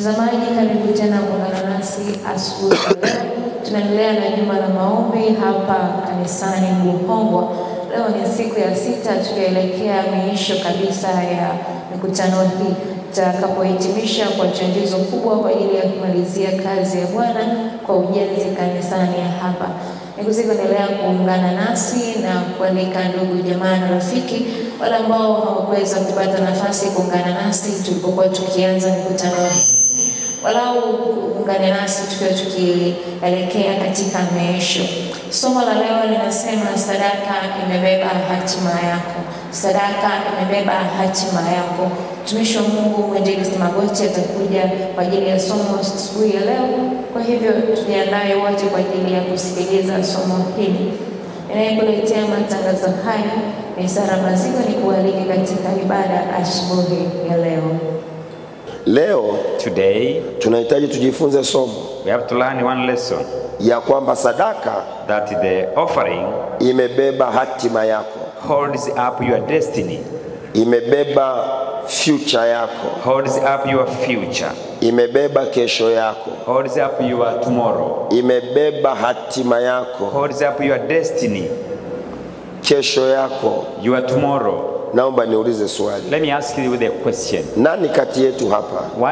Mtazamaji, karibu tena kuungana nasi asubuhi. Tunaendelea na juma la maombi hapa kanisani Buhongwa. Leo ni siku ya sita, tukielekea mwisho kabisa ya mkutano hii tutakapohitimisha kwa changizo kubwa kwa ajili ya kumalizia kazi ya Bwana kwa ujenzi kanisani hapa. Nikuendelea kuungana nasi na kualika ndugu jamaa na rafiki wala ambao hawakuweza kupata nafasi kuungana nasi tulipokuwa tukianza mkutano huu. Walau kuungana nasi tukiwa tukielekea katika maisha. Somo la leo linasema sadaka imebeba hatima yako. Sadaka imebeba hatima yako. Mtumishi wa Mungu David Mbwambo atakuja kwa ajili ya somo asubuhi ya leo. Kwa hivyo tujiandae wote kwa ajili ya kusikiliza somo hili. Ninayekuletea matangazo haya ni Sara Mazigo, nikualike katika ibada asubuhi ya leo. Leo today tunahitaji tujifunze somo. We have to learn one lesson. Ya kwamba sadaka, that the offering, imebeba hatima yako. Holds up your destiny. Imebeba future yako. Holds up your future. Imebeba kesho yako. Holds up your tomorrow. Imebeba hatima yako. Holds up your destiny. Kesho yako. Your tomorrow. Naomba niulize swali. Let me ask you the question. Nani kati yetu hapa?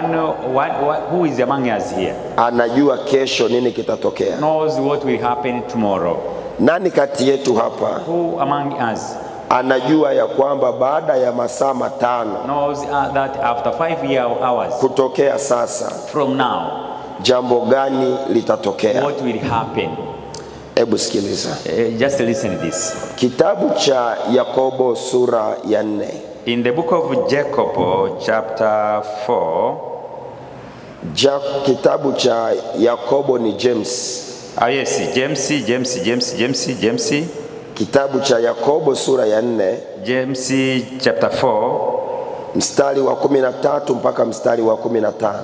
Who is among us here? Anajua kesho nini kitatokea. Knows what will happen tomorrow. Nani kati yetu hapa? Who among us? Anajua ya kwamba baada ya masaa matano. Knows that after 5 hours. Kutokea sasa. From now. Jambo gani litatokea? What will happen? Ebu sikiliza. Just listen to this. Kitabu cha Yakobo sura ya 4. In the book of Jacob chapter 4. Kitabu cha Yakobo ni James. Ah yes, James. Kitabu cha Yakobo sura ya 4. James chapter 4. Mstari wa 13 mpaka mstari wa 15.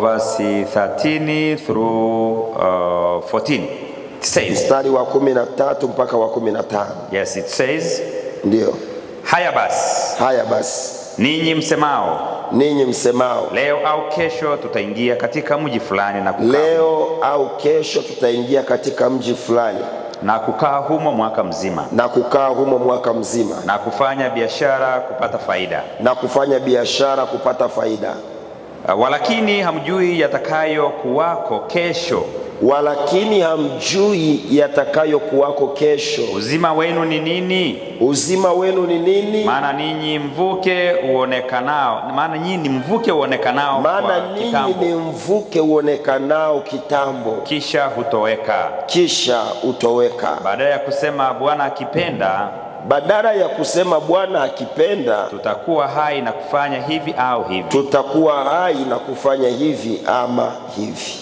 Verse 13 through 14. It says, mstari wa 13 mpaka wa 15. Yes, it says. Ndio. Haya basi. Ninyi msemao. Leo au kesho tutaingia katika mji fulani. Na kukaa humo mwaka mzima. Na kufanya biashara kupata faida. Walakini hamjui yatakayo kuwako kesho. Uzima wenu ni nini? Maana nyinyi mvuke uonekanao kitambo. Kisha hutoweka. Badala ya kusema Bwana akipenda tutakuwa hai na kufanya hivi ama hivi.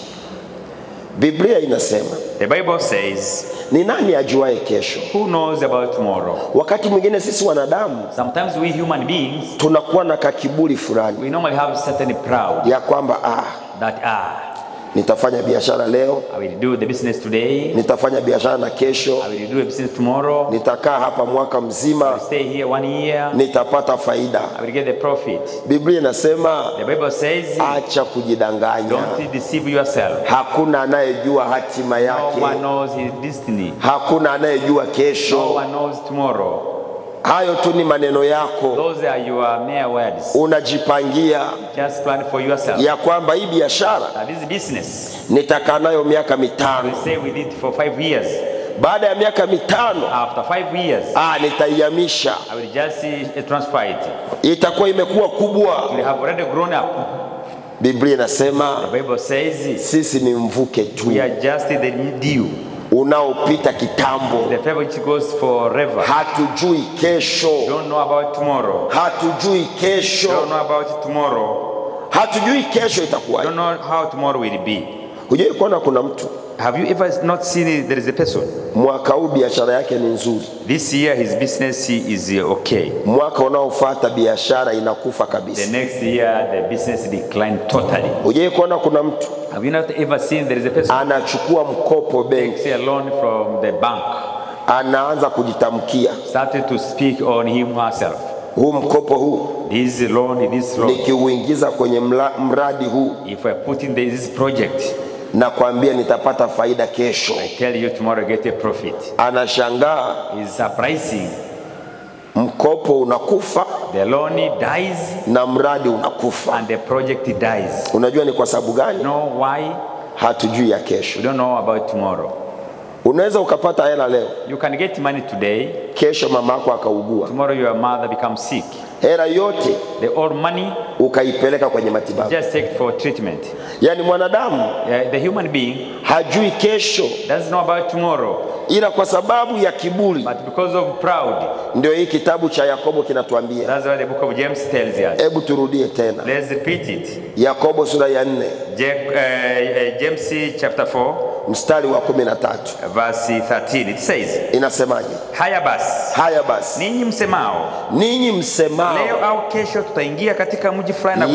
Biblia inasema, the Bible says, ni nani ajuae kesho? Who knows about tomorrow? Wakati mwingine sisi wanadamu, sometimes we human beings, tunakuwa na kakiburi fulani. We normally have certain pride. Ya kwamba nitafanya biashara leo. I will do the business today. Nitafanya biashara na kesho. I will do a business tomorrow. Nitakaa hapa mwaka mzima. I will stay here 1 year. Nitapata faida. I will get the profit. Biblia inasema, the Bible says, acha kujidanganya. Don't deceive yourself. Hakuna anayejua hatima yake. No one knows his destiny. Hakuna anayejua kesho. No one knows tomorrow. Hayo tu ni maneno yako. Those are your mere words. Unajipangia. Just plan for yourself. Ya kwamba hii biashara, this business, nitakaa nayo miaka 5. We say we did for 5 years. Baada ya miaka 5. After 5 years. Nitaihamisha. I will just transfer it. Itakuwa imekuwa kubwa. We have already grown up. Biblia inasema, the Bible says, sisi ni mvuke tu. We are just the dew. Unaopita kitambo. The favor which goes forever. Hatujui kesho. Don't know about tomorrow. Hatujui kesho. Don't know about tomorrow. Hatujui kesho itakuwa. Don't know how tomorrow will be. Hujui kuona kuna mtu. Have you ever not seen there is a person? Mwaka huu biashara yake ni nzuri. This year his business is okay. Mwaka unaofuata biashara inakufa kabisa. The next year the business declined totally. Hujui kuona kuna mtu. Have you not ever seen there is a person? Anachukua mkopo bank. Takes a loan from the bank. Anaanza kujitamkia. Started to speak on him herself. huu mkopo huu, this loan nikiuingiza kwenye mradi huu, if I put in this project, na kuambia nitapata faida kesho, I tell you tomorrow get a profit. Anashangaa, is surprising, mkopo unakufa, the loan dies, na mradi unakufa, and the project dies. Unajua ni kwa sababu gani? No, why? Hatujui ya kesho. We don't know about tomorrow. Unaweza ukapata hela leo. You can get money today. Kesho mamako akaugua. Tomorrow your mother becomes sick. Hela yote, the all money, ukaipeleka kwenye matibabu. Just take for treatment. Yani mwanadamu, the human being, hajui kesho, doesn't know about tomorrow. Ila kwa sababu ya kiburi, but because of proud, ndio hii kitabu cha Yakobo kinatuambia. That's why the book of James tells us. Hebu turudie tena. Let's repeat it. Yakobo sura ya 4. James chapter 4. Mstari wa 13. Verse 13. It says. Inasemaje? Haya basi. Ninyi msemao. Leo au kesho tutaingia katika mji fulani na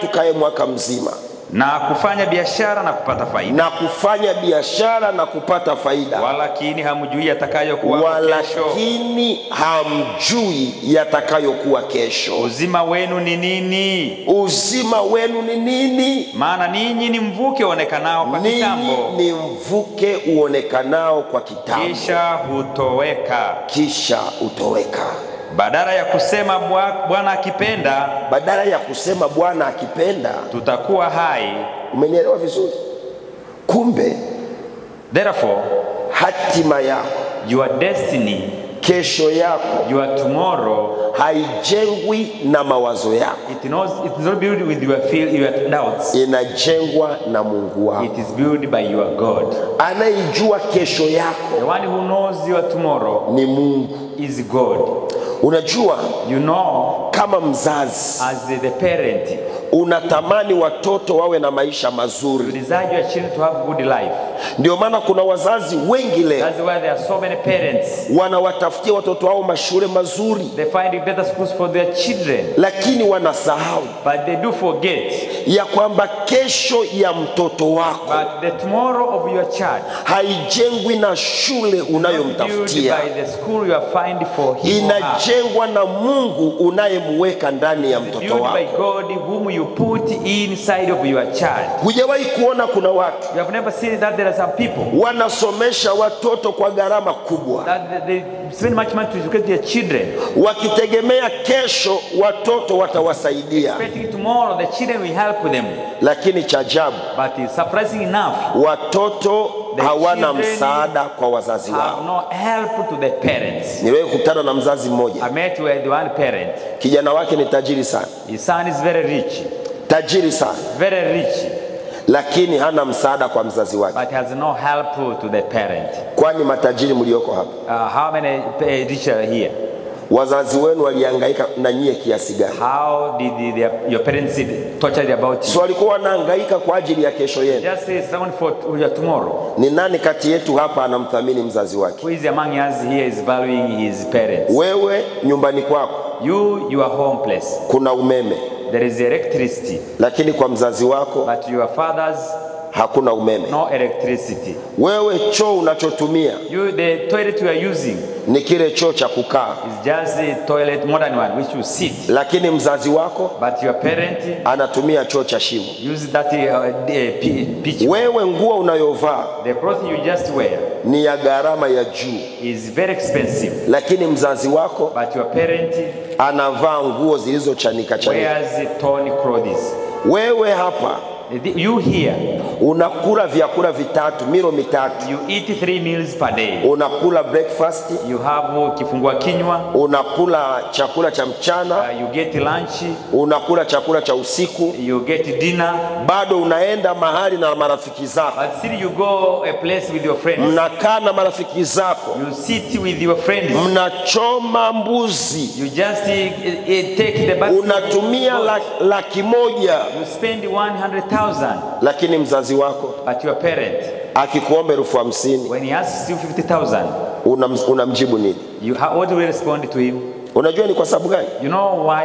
kukaa mwaka mzima. Na kufanya biashara na kupata faida. Walakini hamjui yatakayokuwa kesho. Uzima wenu ni nini? Maana ninyi ni mvuke uonekanao kwa kitambo. Kisha hutoweka. Badala ya kusema Bwana akipenda tutakuwa hai. Umenielewa vizuri? Kumbe therefore hatima yako, your destiny, kesho yako, your tomorrow, haijengwi na mawazo yako. It is not built with your fear, your doubts. Inajengwa na Mungu wako. It is built by your God. Anayejua kesho yako, the one who knows your tomorrow, ni Mungu, is God. Unajua, you know, kama mzazi, as the parent, unatamani watoto wawe na maisha mazuri. You desire your children to have good life. Ndio maana kuna wazazi wengi leo, that's why there are so many parents, wanawatafutia watoto wao mashule mazuri. They find better schools for their children. Lakini wanasahau, but they do forget, ya kwamba kesho ya mtoto wako, but the tomorrow of your child, haijengwi na shule unayomtafutia. By the school you are find for him. Inajengwa na Mungu unayemweka ndani ya mtoto wako. By God whom you put inside of your child. Hujawahi kuona kuna watu, you have never seen that there are some people, wanasomesha watoto kwa gharama kubwa, that they spend much money to educate their children, wakitegemea kesho watoto watawasaidia, expecting tomorrow the children will help them. Lakini cha ajabu, but it's surprising enough, watoto hawana msaada kwa wazazi wao. No help to the parents. Niliwekutana na mzazi mmoja. I met with one parent. Kijana wake ni tajiri sana. His son is very rich. Lakini hana msaada kwa mzazi wake. But has no help to the parent. Kwani matajiri mlioko hapa? How many rich are here? Wazazi wenu walihangaika na nyie kiasi gani? How did your parents torture you about it? So walikuwa wanahangaika kwa ajili ya kesho yenu. Just say someone for your tomorrow. Ni nani kati yetu hapa anamthamini mzazi wake? Who is among us here is valuing his parents? Wewe nyumbani kwako, your home place, kuna umeme, there is electricity. Lakini kwa mzazi wako, but your father's, hakuna umeme, no electricity. Wewe choo unachotumia, the toilet you are using, ni kile choo cha kukaa, is just a toilet modern one which you sit. Lakini mzazi wako, but your parent, anatumia choo cha shimo, use that pitch. Wewe nguo unayovaa, the clothes you just wear, ni ya gharama ya juu, is very expensive. Lakini mzazi wako, but your parent, anavaa nguo zilizochanika. Wears torn clothes. Wewe hapa, you here, unakula vyakula vitatu, milo mitatu. You eat 3 meals per day. Unakula breakfast. You have kifungua kinywa. Unakula chakula cha mchana. You get lunch. Unakula chakula cha usiku. You get dinner. Bado unaenda mahali na marafiki zako. But still you go a place with your friends. Mnakaa na marafiki zako. You sit with your friends. Mnachoma mbuzi. You just take the bath. Unatumia laki moja. You spend 100,000. Lakini mzazi wako, but your parent, akikuombe elfu hamsini, when he asks you 50,000, unamjibu nini? What do you respond to him? Unajua ni kwa sababu gani? You know why?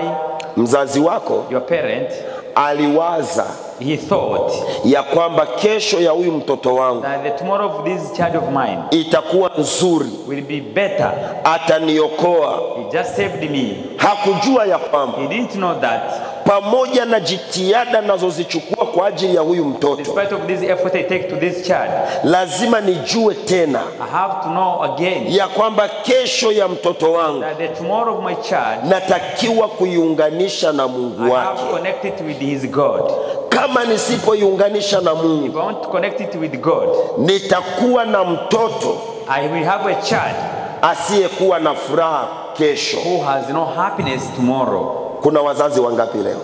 Mzazi wako, your parent, aliwaza he thought ya kwamba kesho ya huyu mtoto wangu, that the tomorrow of this child of mine itakuwa nzuri, will be better, ataniokoa. He just saved me. Hakujua ya kwamba, he didn't know that, pamoja na jitihada nazozichukua kwa ajili ya huyu mtoto, despite of this effort I take to this child, lazima nijue tena, I have to know again, ya kwamba kesho ya mtoto wangu, that the tomorrow of my child, natakiwa kuiunganisha na Mungu wake. I have connected with his God. Kama nisipoiunganisha na Mungu, if I want to connect it with God, nitakuwa na mtoto, I will have a child, asiyekuwa na furaha kesho, who has no happiness tomorrow. Kuna wazazi wangapi leo?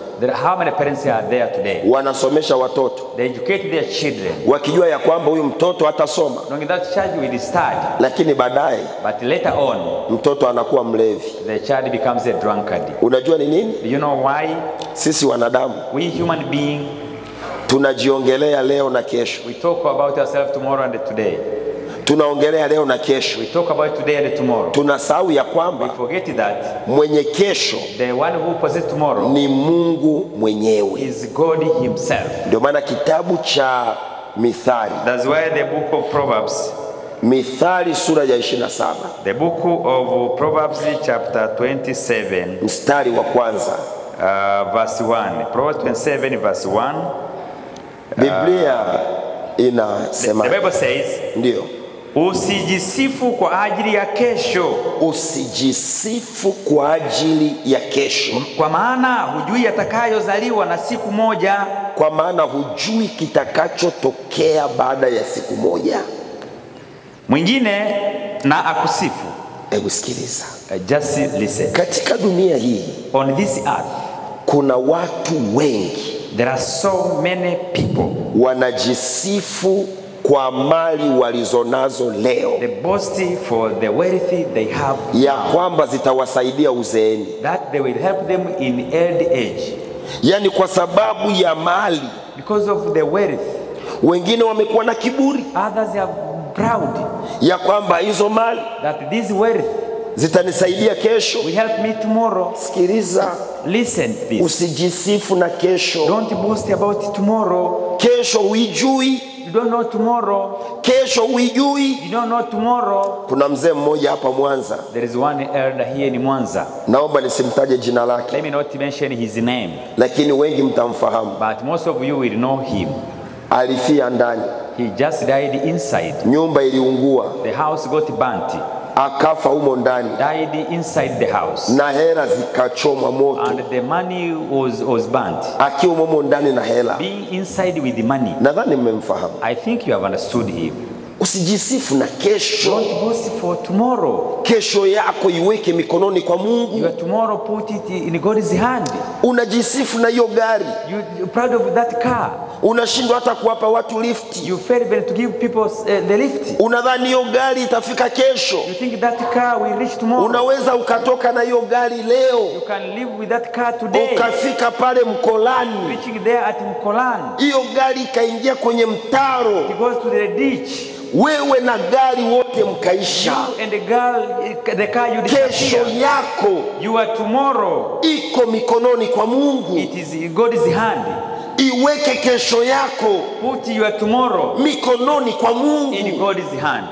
How many parents are there today? Wanasomesha watoto. They educate their children. Wakijua ya kwamba huyu mtoto atasoma. Knowing that child will start. Lakini baadaye, but later on, mtoto anakuwa mlevi. The child becomes a drunkard. Unajua ni nini? Do you know why? Sisi wanadamu, we human being, tunajiongelea leo na kesho. We talk about ourselves tomorrow and today. Tunaongelea leo na kesho. We talk about today and tomorrow. Tunasahau ya kwamba, we forget that, mwenye kesho, the one who possesses tomorrow, ni Mungu mwenyewe, is God himself. Ndio maana kitabu cha Mithali, that's why the book of Proverbs, Mithali sura ya 27, the book of Proverbs chapter 27, mstari wa kwanza, verse 1, Proverbs 27 verse 1, Biblia inasema, the Bible says, ndio, usijisifu kwa ajili ya kesho. Usijisifu kwa ajili ya kesho, kwa maana hujui atakayozaliwa na siku moja. Kwa maana hujui kitakachotokea baada ya siku moja. Mwingine na akusifu. Hebu sikiliza. Just listen. Katika dunia hii, on this earth, kuna watu wengi, there are so many people, wanajisifu kwa mali walizonazo leo, the boast for the wealthy they have, ya kwamba zitawasaidia uzeeni, that they will help them in old age. Yani kwa sababu ya mali, because of the wealth, wengine wamekuwa na kiburi, others are proud, ya kwamba hizo mali, that this wealth, zitanisaidia kesho, will help me tomorrow. Sikiliza. Listen to this. Usijisifu na kesho. Don't boast about tomorrow. Kesho huijui. You don't know tomorrow. Kesho huijui. You don't know tomorrow. Kuna mzee mmoja hapa Mwanza. There is one elder here in Mwanza. Naomba nisimtaje jina lake. Let me not mention his name. Lakini wengi mtamfahamu. But most of you will know him. Alifia ndani. He just died inside. Nyumba iliungua. The house got burnt. Akafa humo ndani. Died inside the house. Na hela zikachoma moto. And the money was burnt. Akiwa humo ndani na hela. Being inside with the money. Nadhani mmemfahamu. I think you have understood him. Usijisifu na kesho. Don't boast for tomorrow. Kesho yako iweke mikononi kwa Mungu. Your tomorrow put it in God's hand. Unajisifu na hiyo gari. You proud of that car. Unashindwa hata kuwapa watu lift. You fail even to give people the lift. Unadhani hiyo gari itafika kesho. You think that car will reach tomorrow. Unaweza ukatoka na hiyo gari leo. You can live with that car today. Ukafika pale Mkolani. Reaching there at Mkolani. Hiyo gari kaingia kwenye mtaro. It goes to the ditch. Wewe na gari wote mkaisha. You and the car you disappear. Kesho yako, you are tomorrow, iko mikononi kwa Mungu. It is in God's hand. Iweke kesho yako, put your tomorrow, mikononi kwa Mungu, in God's hand.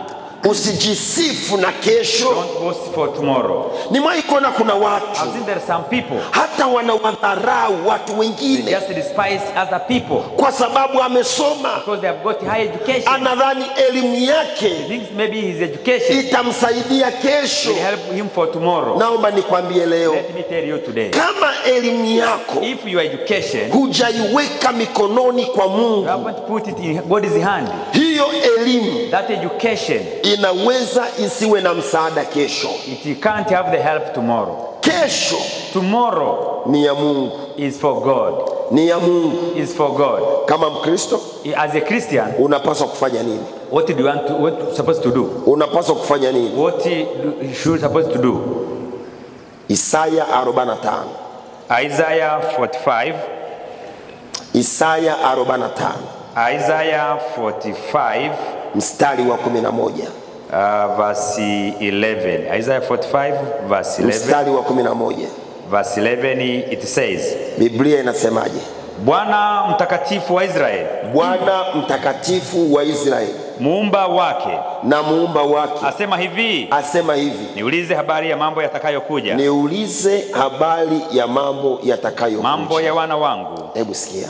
Usijisifu na kesho. Don't boast for tomorrow. Nimewaona kuna watu, I've seen there are some people, hata wanawadharau watu wengine. They just despise other people. Kwa sababu amesoma. Because they have got high education. Anadhani elimu yake, he thinks maybe his education, itamsaidia kesho. Will help him for tomorrow. Naomba nikwambie leo. Let me tell you today. Kama elimu yako, if your education, hujaiweka mikononi kwa Mungu, you haven't put it in God's hand, hiyo elimu, that education, inaweza isiwe na msaada kesho. It can't have the help tomorrow. Kesho, tomorrow, ni ya Mungu, is for God. Ni ya Mungu, is for God. Kama Mkristo, as a Christian, unapaswa kufanya nini? What do you want to, what you supposed to do? Unapaswa kufanya nini? What you supposed to do? Isaya 45. Isaiah 45. Isaya 45. Isaiah 45. Mstari wa 11. Verse 11. Isaiah 45 verse 11. Mstari wa 11. Verse 11, it says. Biblia inasemaje? Bwana mtakatifu wa Israeli, Bwana mtakatifu wa Israeli, muumba wake na muumba wake asema hivi, asema hivi, niulize habari ya mambo yatakayokuja, niulize habari ya mambo yatakayokuja, mambo ya wana wangu. Hebu sikia,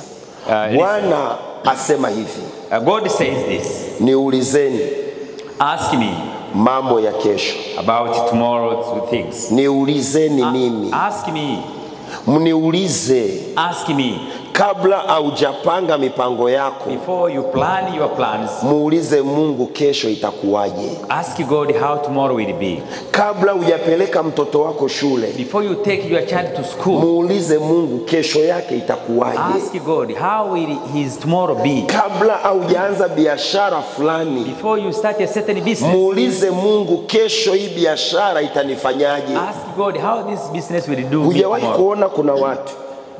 Bwana asema hivi, God says this, niulizeni, ask me, mambo ya kesho, about tomorrow's things, niulizeni mimi, ask me, mniulize, ask me, kabla haujapanga mipango yako, before you plan your plans, muulize Mungu kesho itakuwaje, ask God how tomorrow will be, kabla hujapeleka mtoto wako shule, before you take your child to school, muulize Mungu kesho yake itakuwaje, ask God how will his tomorrow be, kabla haujaanza biashara fulani, before you start a certain business, muulize Mungu kesho hii biashara itanifanyaje, ask God how this business will do. Hujawahi kuona kuna watu,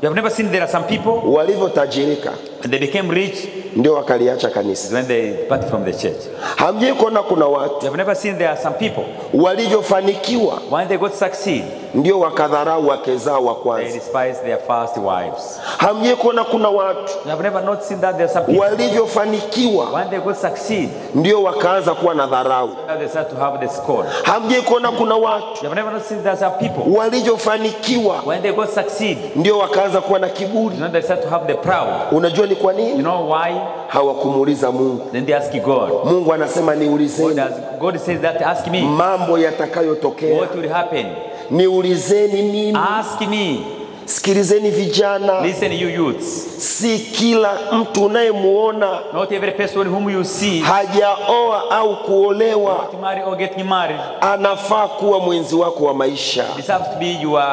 you have never seen there are some people, walivyotajirika and they became rich, ndio wakaliacha kanisa, when they parted from the church. Hamjui kuona kuna watu, you have never seen there are some people, walivyofanikiwa when they got succeed, ndio wakadharau wake zao wa kwanza, they despise their first wives. Hamjui kuona kuna watu, you have never not seen that there are some people, walivyofanikiwa when they got succeed, ndio wakaanza kuwa na dharau, they start to have the scorn. Hamjui kuona kuna watu, you have never not seen there are some people, walivyofanikiwa when they got succeed, ndio wakaanza kuwa na kiburi, they start to have the proud. Unajua ni kwa nini? You know why? Hawakumuuliza Mungu. Then they ask God. Mungu anasema niulizeni. God says that ask me. Mambo yatakayotokea. What will happen? Niulizeni mimi. Ask me. Sikilizeni vijana. Listen you youths. Si kila mtu unayemuona, not every person whom you see, hajaoa au kuolewa, not marry or get married, anafaa kuwa mwenzi wako wa maisha. This has to be your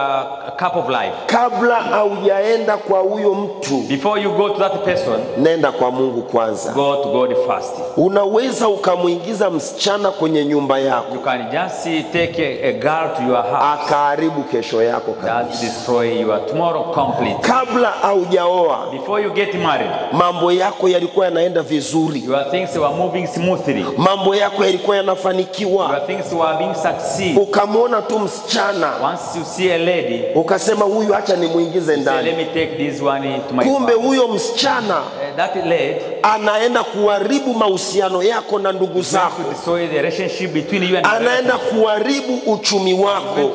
cup of life. Kabla haujaenda kwa huyo mtu, before you go to that person, nenda kwa Mungu kwanza. Go to God first. Unaweza ukamuingiza msichana kwenye nyumba yako, you can just take a girl to your house, akaharibu kesho yako kabisa, destroy your tomorrow complete. Kabla haujaoa, before you get married, mambo yako yalikuwa yanaenda vizuri, your things were moving smoothly, mambo yako yalikuwa yanafanikiwa, your things were being succeed. Ukamwona tu msichana, once you see a lady, ukasema huyu acha nimuingize ndani, let me take this one to my, kumbe huyo msichana, that lady, anaenda kuharibu mahusiano yako na ndugu zako, anaenda kuharibu uchumi wako,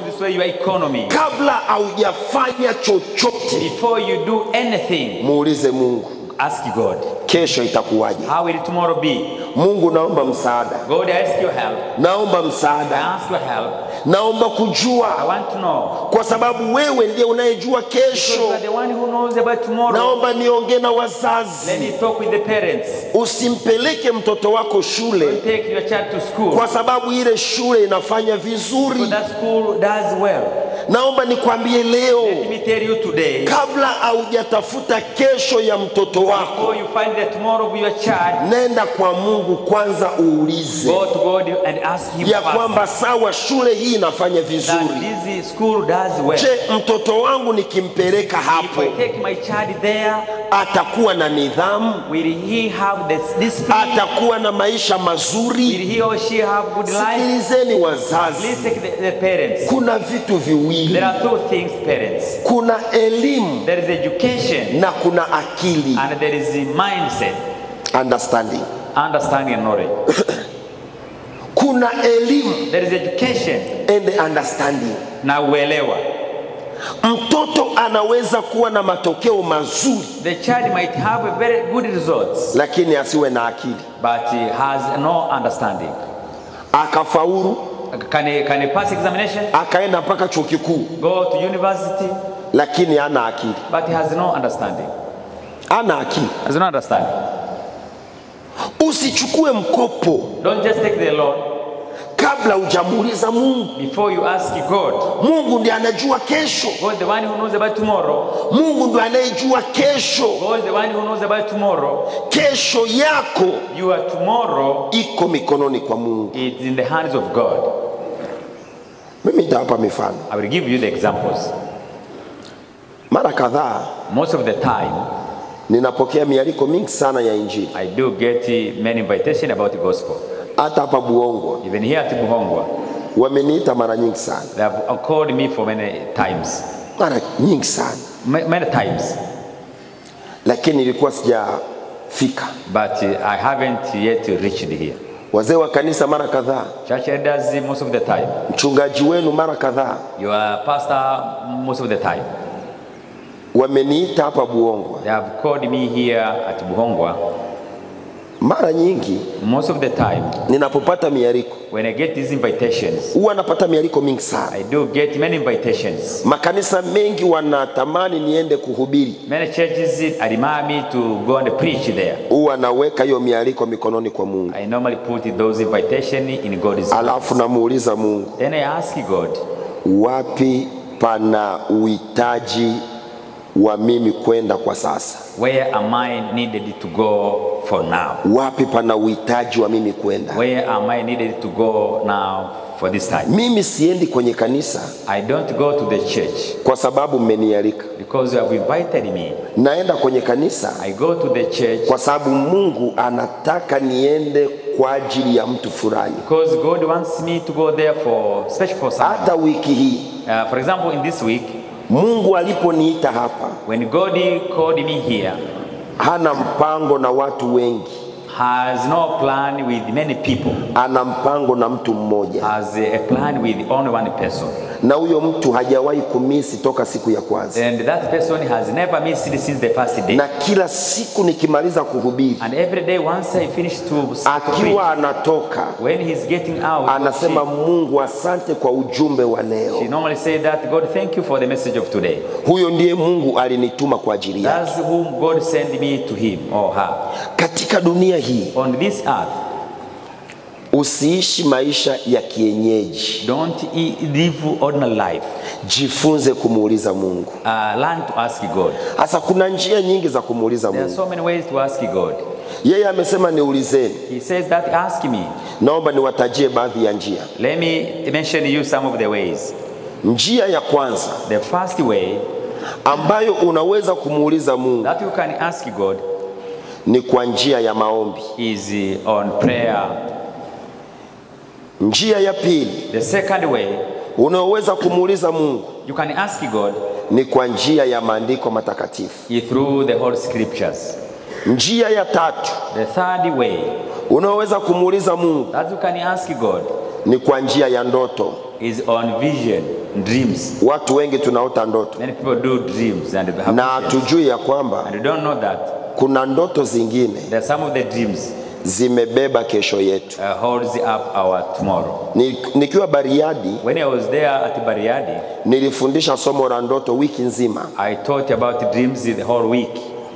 kabla haujafanya chochote, before you do anything, muulize Mungu, ask God, kesho itakuwaje, how will tomorrow be. Mungu naomba msaada, God I ask your help, naomba msaada, I ask your help, naomba kujua, I want to know, kwa sababu wewe ndiye unayejua kesho, the one who knows about tomorrow. Naomba niongee na wazazi, let me talk with the parents, usimpeleke mtoto wako shule, don't take your child to school, kwa sababu ile shule inafanya vizuri, that school does well. Naomba nikwambie leo, let me tell you today, kabla haujatafuta kesho ya mtoto wako, before you find the tomorrow of your child, nenda kwa Mungu kwanza uulize, go to God and ask him, ya kwamba sawa shule hii inafanya vizuri, that this school does well, je mtoto wangu nikimpeleka hapo, if I take my child there, atakuwa na nidhamu, will he have this, atakuwa na maisha mazuri, will he or she have good life. Sikilizeni wazazi, the parents, kuna vitu viwili, there are two things, parents. Kuna elimu, there is education, na kuna akili, and there is the mindset, understanding, and knowledge. Kuna elimu, there is education, and the understanding, na uelewa. Mtoto anaweza kuwa na matokeo mazuri, the child might have a very good results, lakini asiwe na akili, but he has no understanding, akafaulu, can he pass examination, akaenda mpaka chuo kikuu, go to university, lakini hana akili, but he has no understanding, hana akili, has no understanding. Usichukue mkopo, don't just take the loan, kabla hujamuuliza Mungu, before you ask God. Mungu ndiye anajua kesho, God the one who knows about tomorrow, Mungu ndiye anayejua kesho, God the one who knows about tomorrow. Kesho yako, your tomorrow, iko mikononi kwa Mungu, it's in the hands of God. Mimi nitawapa mifano, I will give you the examples. Mara kadhaa, most of the time, ninapokea mialiko mingi sana ya injili, I do get many invitations about the gospel. Hata hapa Buhongwa, even here at Buhongwa, wameniita mara nyingi sana, they have called me for many times, many times. lakini ilikuwa sijafika. But I haven't yet reached here. Wazee wa kanisa mara kadhaa, church elders most of the time, mchungaji wenu mara kadhaa, your pastor most of the time, wameniita hapa Buhongwa. They have called me here at Buhongwa. Mara nyingi, most of the time, ninapopata miariko, when I get these invitations, huwa napata miariko mingi sana. I do get many invitations. Makanisa mengi wanatamani niende kuhubiri. Many churches admire me to go and preach there. Huwa naweka hiyo miariko mikononi kwa Mungu. I normally put those invitations in God's hands. Alafu namuuliza Mungu. Then I ask God, wapi pana uhitaji wa mimi kwenda kwa sasa? Where am I needed to go for now? Wapi pana uhitaji wa mimi kwenda? Where am I needed to go now for this time? Mimi siendi kwenye kanisa. I don't go to the church. Kwa sababu mmenialika. Because you have invited me. Naenda kwenye kanisa. I go to the church. Kwa sababu Mungu anataka niende kwa ajili ya mtu fulani. Because God wants me to go there for special for someone. Hata wiki hii. For example, in this week, Mungu aliponiita hapa, when God called me here, hana mpango na watu wengi, has no plan with many people, ana mpango na mtu mmoja, has a plan with only one person, na huyo mtu hajawahi kumiss toka siku ya kwanza, and that person has never missed since the first day, na kila siku nikimaliza kuhubiri, and every day once I finish to akiwa anatoka, when he's getting out, anasema Mungu asante kwa ujumbe wa leo. She normally say that God thank you for the message of today. Huyo ndiye Mungu alinituma kwa ajili yake. That's whom God sent me to him or her. Katika dunia hii, on this earth, usiishi maisha ya kienyeji. Don't live ordinary life. Jifunze kumuuliza Mungu. Learn to ask God. Asa kuna njia nyingi za kumuuliza Mungu. There are so many ways to ask God. Yeye amesema niulizeni. He says that ask me. Naomba niwatajie baadhi ya njia. Let me mention you some of the ways. Njia ya kwanza, the first way, ambayo unaweza kumuuliza Mungu, that you can ask God, ni kwa njia ya maombi. Is on prayer. Njia ya pili, the second way, unaweza kumuuliza Mungu, you can ask God, ni kwa njia ya maandiko matakatifu, through the whole scriptures. Njia ya tatu, the third way, unaweza kumuuliza Mungu, that you can ask God, ni kwa njia ya ndoto, is on vision, dreams. Watu wengi tunaota ndoto. Many people do dreams and have na hatujui ya kwamba, and you don't know that, kuna ndoto zingine, there are some of the dreams, zimebeba kesho yetu. Holds up our tomorrow. Nikiwa Bariadi, when I was there at Bariadi, nilifundisha somo la ndoto wiki nzima. I taught about dreams the whole week.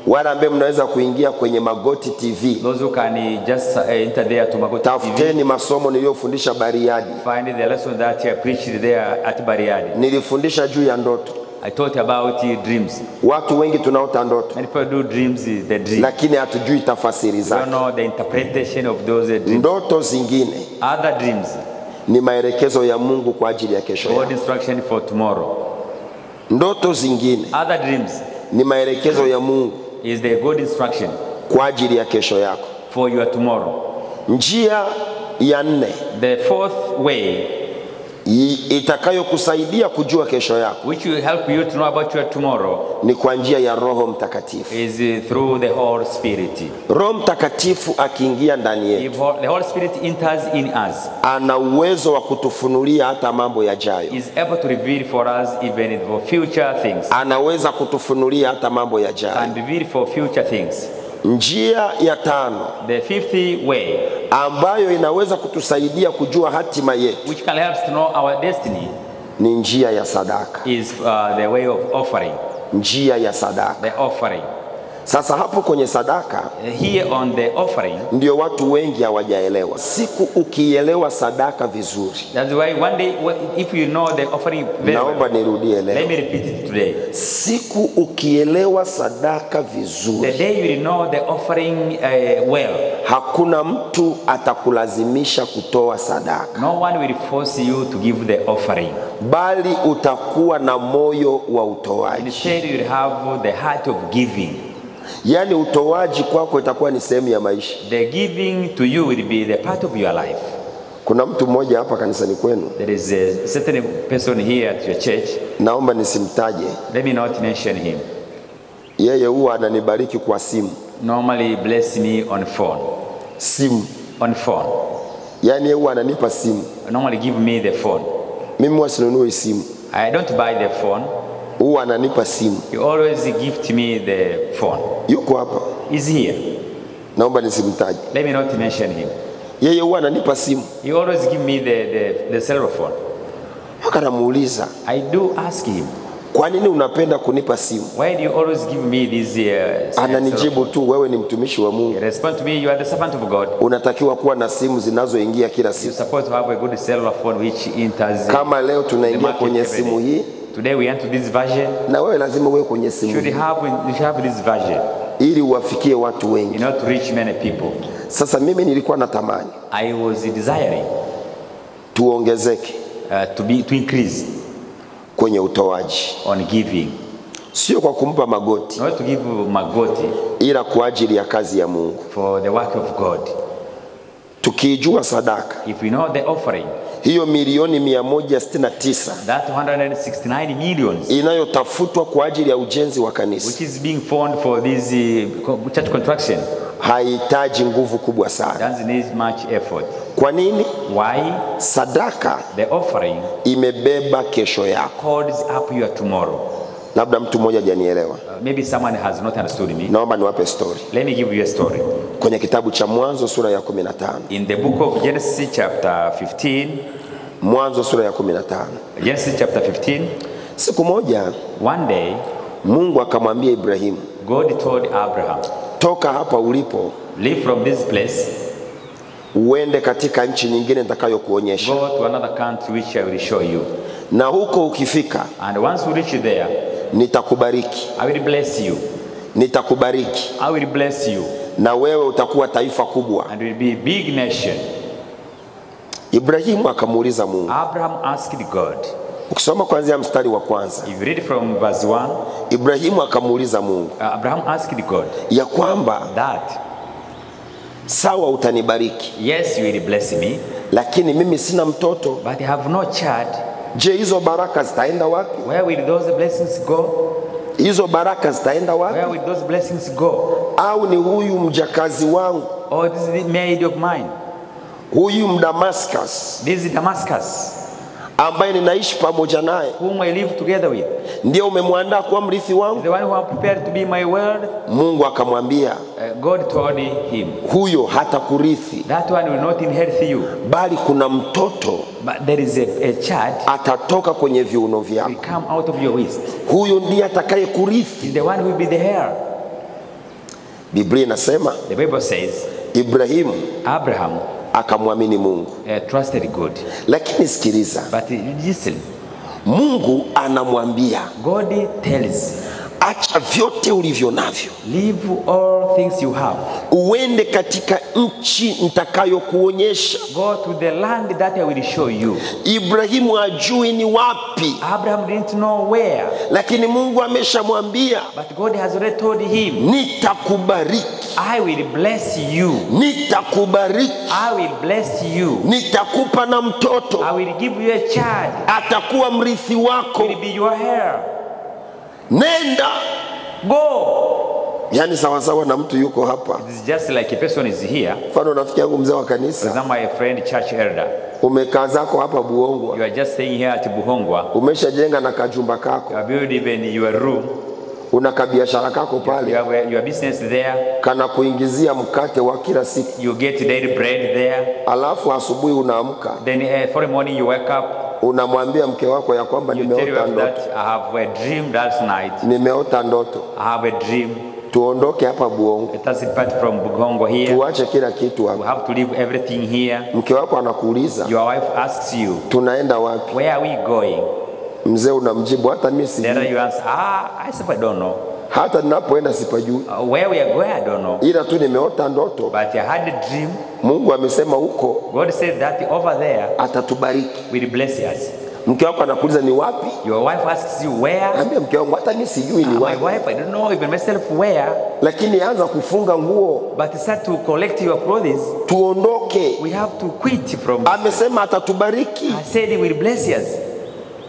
Wale ambao mnaweza kuingia kwenye Magoti TV, those who can just enter there to Magoti TV. Tafuteni masomo niliyofundisha Bariadi. Find the lesson that I preached there at Bariadi. Nilifundisha juu ya ndoto. I taught about dreams. Watu wengi tunaota ndoto. Many people do dreams the dream. Lakini hatujui tafasiri zake. We don't know the interpretation of those dreams. Ndoto zingine, other dreams, ni maelekezo ya Mungu kwa ajili ya kesho. God instruction for tomorrow. Ndoto zingine, other dreams, ni maelekezo ya Mungu, is the God instruction, kwa ajili ya kesho yako, for your tomorrow. Njia ya nne, the fourth way, itakayo kusaidia kujua kesho yako, which will help you to know about your tomorrow, ni kwa njia ya Roho Mtakatifu, is through the Holy Spirit. Roho Mtakatifu akiingia ndani yetu, the Holy Spirit enters in us, ana uwezo wa kutufunulia hata mambo yajayo, is able to reveal for us even for future things, anaweza kutufunulia hata mambo yajayo, and reveal for future things. Njia ya tano, the fifth way, ambayo inaweza kutusaidia kujua hatima yetu, which can help us to know our destiny, ni njia ya sadaka, is the way of offering. Njia ya sadaka, the offering. Sasa hapo kwenye sadaka, here on the offering, ndio watu wengi hawajaelewa. Siku ukielewa sadaka vizuri, that's why one day if you know the offering very well, naomba nirudie leo, let me repeat it today. Siku ukielewa sadaka vizuri, the day you know the offering well, hakuna mtu atakulazimisha kutoa sadaka. No one will force you to give the offering. Bali utakuwa na moyo wa utoaji. Instead you have the heart of giving. Yani utoaji kwako itakuwa ni sehemu ya maisha. The giving to you will be the part of your life. Kuna mtu mmoja hapa kanisani kwenu, there is a certain person here at your church, naomba nisimtaje, let me not mention him, Yeye huwa ananibariki kwa simu. Normally bless me on phone. Simu. On phone. Yani huwa ananipa simu. Normally give me the phone. Mimi huwa sinunui simu. I don't buy the phone. Huwa ananipa simu. You always gift me the phone. Yuko hapa. Is here. Naomba nisimtaje. Let me not mention him. Yeye huwa ananipa simu. You always give me the cell phone. Akanamuuliza. I do ask him. Kwa nini unapenda kunipa simu? Why do you always give me this ananijibu tu, wewe ni mtumishi wa Mungu. Respond to me, you are the servant of God. Unatakiwa kuwa na simu zinazoingia kila siku. You supposed to have a good cellular phone which enters. Kama leo tunaingia kwenye simu hii. Today we enter this version. Na wewe lazima uwe kwenye simu. You should have this version. Ili uwafikie watu wengi. You know, to reach many people. Sasa mimi nilikuwa natamani. I was desiring. Tuongezeke. To increase. Kwenye utoaji. On giving. Sio kwa kumpa Magoti. Not to give Magoti. Ila kwa ajili ya kazi ya Mungu. For the work of God. Tukijua sadaka. If we know the offering. Hiyo milioni 169. That 169 millions. Inayotafutwa kwa ajili ya ujenzi wa kanisa. Which is being found for this church construction. Haitaji nguvu kubwa sana. Doesn't need much effort. Kwa nini? Why? Sadaka, the offering, imebeba kesho yako. Holds up your tomorrow. Labda mtu mmoja hajanielewa. Maybe someone has not understood me. Naomba niwape story. Let me give you a story. Kwenye kitabu cha Mwanzo sura ya 15. In the book of Genesis chapter 15. Mwanzo sura ya 15. Genesis chapter 15. Siku moja, one day, Mungu akamwambia Ibrahimu. God told Abraham. Toka hapa ulipo. Leave from this place. Uende katika nchi nyingine nitakayokuonyesha. Go to another country which I will show you. Na huko ukifika. And once you reach there. Nitakubariki. I will bless you. Nitakubariki. I will bless you. Na wewe utakuwa taifa kubwa. And will be a big nation. Ibrahimu akamuuliza Mungu. Abraham asked God. Ukisoma kuanzia mstari wa kwanza. If you read from verse 1. Ibrahimu akamuuliza Mungu. Abraham asked God. Ya kwamba. That. Sawa utanibariki. Yes, you will bless me. Lakini mimi sina mtoto. But I have no child. Je, hizo baraka zitaenda wapi? Where will those blessings go? Hizo baraka zitaenda wapi? Where will those blessings go? Au ni huyu mjakazi wangu? Or this is the maid of mine. Huyu Mdamascus. This is Damascus. Ambaye ninaishi pamoja naye. Whom I live together with. Ndio umemwandaa kuwa mrithi wangu? The one who are prepared to be my word. Mungu akamwambia. God told him. Huyo hatakurithi. That one will not inherit you. Bali kuna mtoto. But there is a child. Atatoka kwenye viuno vyako. Will come out of your waist. Huyo ndiye atakaye kurithi. The one who will be the heir. Biblia inasema. The Bible says. Abraham. Akamwamini Mungu. Trusted God. Lakini sikiliza. But listen. Mungu anamwambia. God tells. Acha vyote ulivyo navyo. Leave all things you have. Uende katika nchi nitakayokuonyesha. Go to the land that I will show you. Ibrahimu ajui ni wapi. Abraham didn't know where. Lakini Mungu ameshamwambia. But God has already told him. Nitakubariki. I will bless you. Nitakubariki. I will bless you. Nitakupa na mtoto. I will give you a child. Atakuwa mrithi wako. Will be your heir. Nenda. Go. Yani sawasawa na mtu yuko hapa. It's just like a person is here. Mfano rafiki yangu mzee wa kanisa. For example, a friend church elder. Umekaa zako hapa Buhongwa. You are just staying here at Buhongwa. Umeshajenga na kajumba kako. You build even your room. Una kabiashara kako pale. Your business there. Kana kuingizia mkate wa kila siku. You get daily bread there. Alafu asubuhi unaamka. Then for the morning you wake up. Unamwambia mke wako ya kwamba nimeota ndoto. I have a dream last night. Nimeota ndoto. I have a dream. Tuondoke hapa Buhongwa. Let us depart from Buhongwa here. Tuache kila kitu hapa. We have to leave everything here. Mke wako anakuuliza. Your wife asks you. Tunaenda wapi? Where are we going? Mzee unamjibu hata mimi si. There you answer. I simply don't know. Hata ninapoenda sipajui. Where we are going I don't know. Ila tu nimeota ndoto. But I had a dream. Mungu amesema huko. God said that over there. Atatubariki. Will bless us. Mke wako anakuuliza ni wapi? Your wife asks you where. Ambia mke wangu hata mimi sijui ni wapi. My wife I don't know even myself where. Lakini anza kufunga nguo. But start to collect your clothes. Tuondoke. We have to quit from. Amesema atatubariki. I said he will bless us.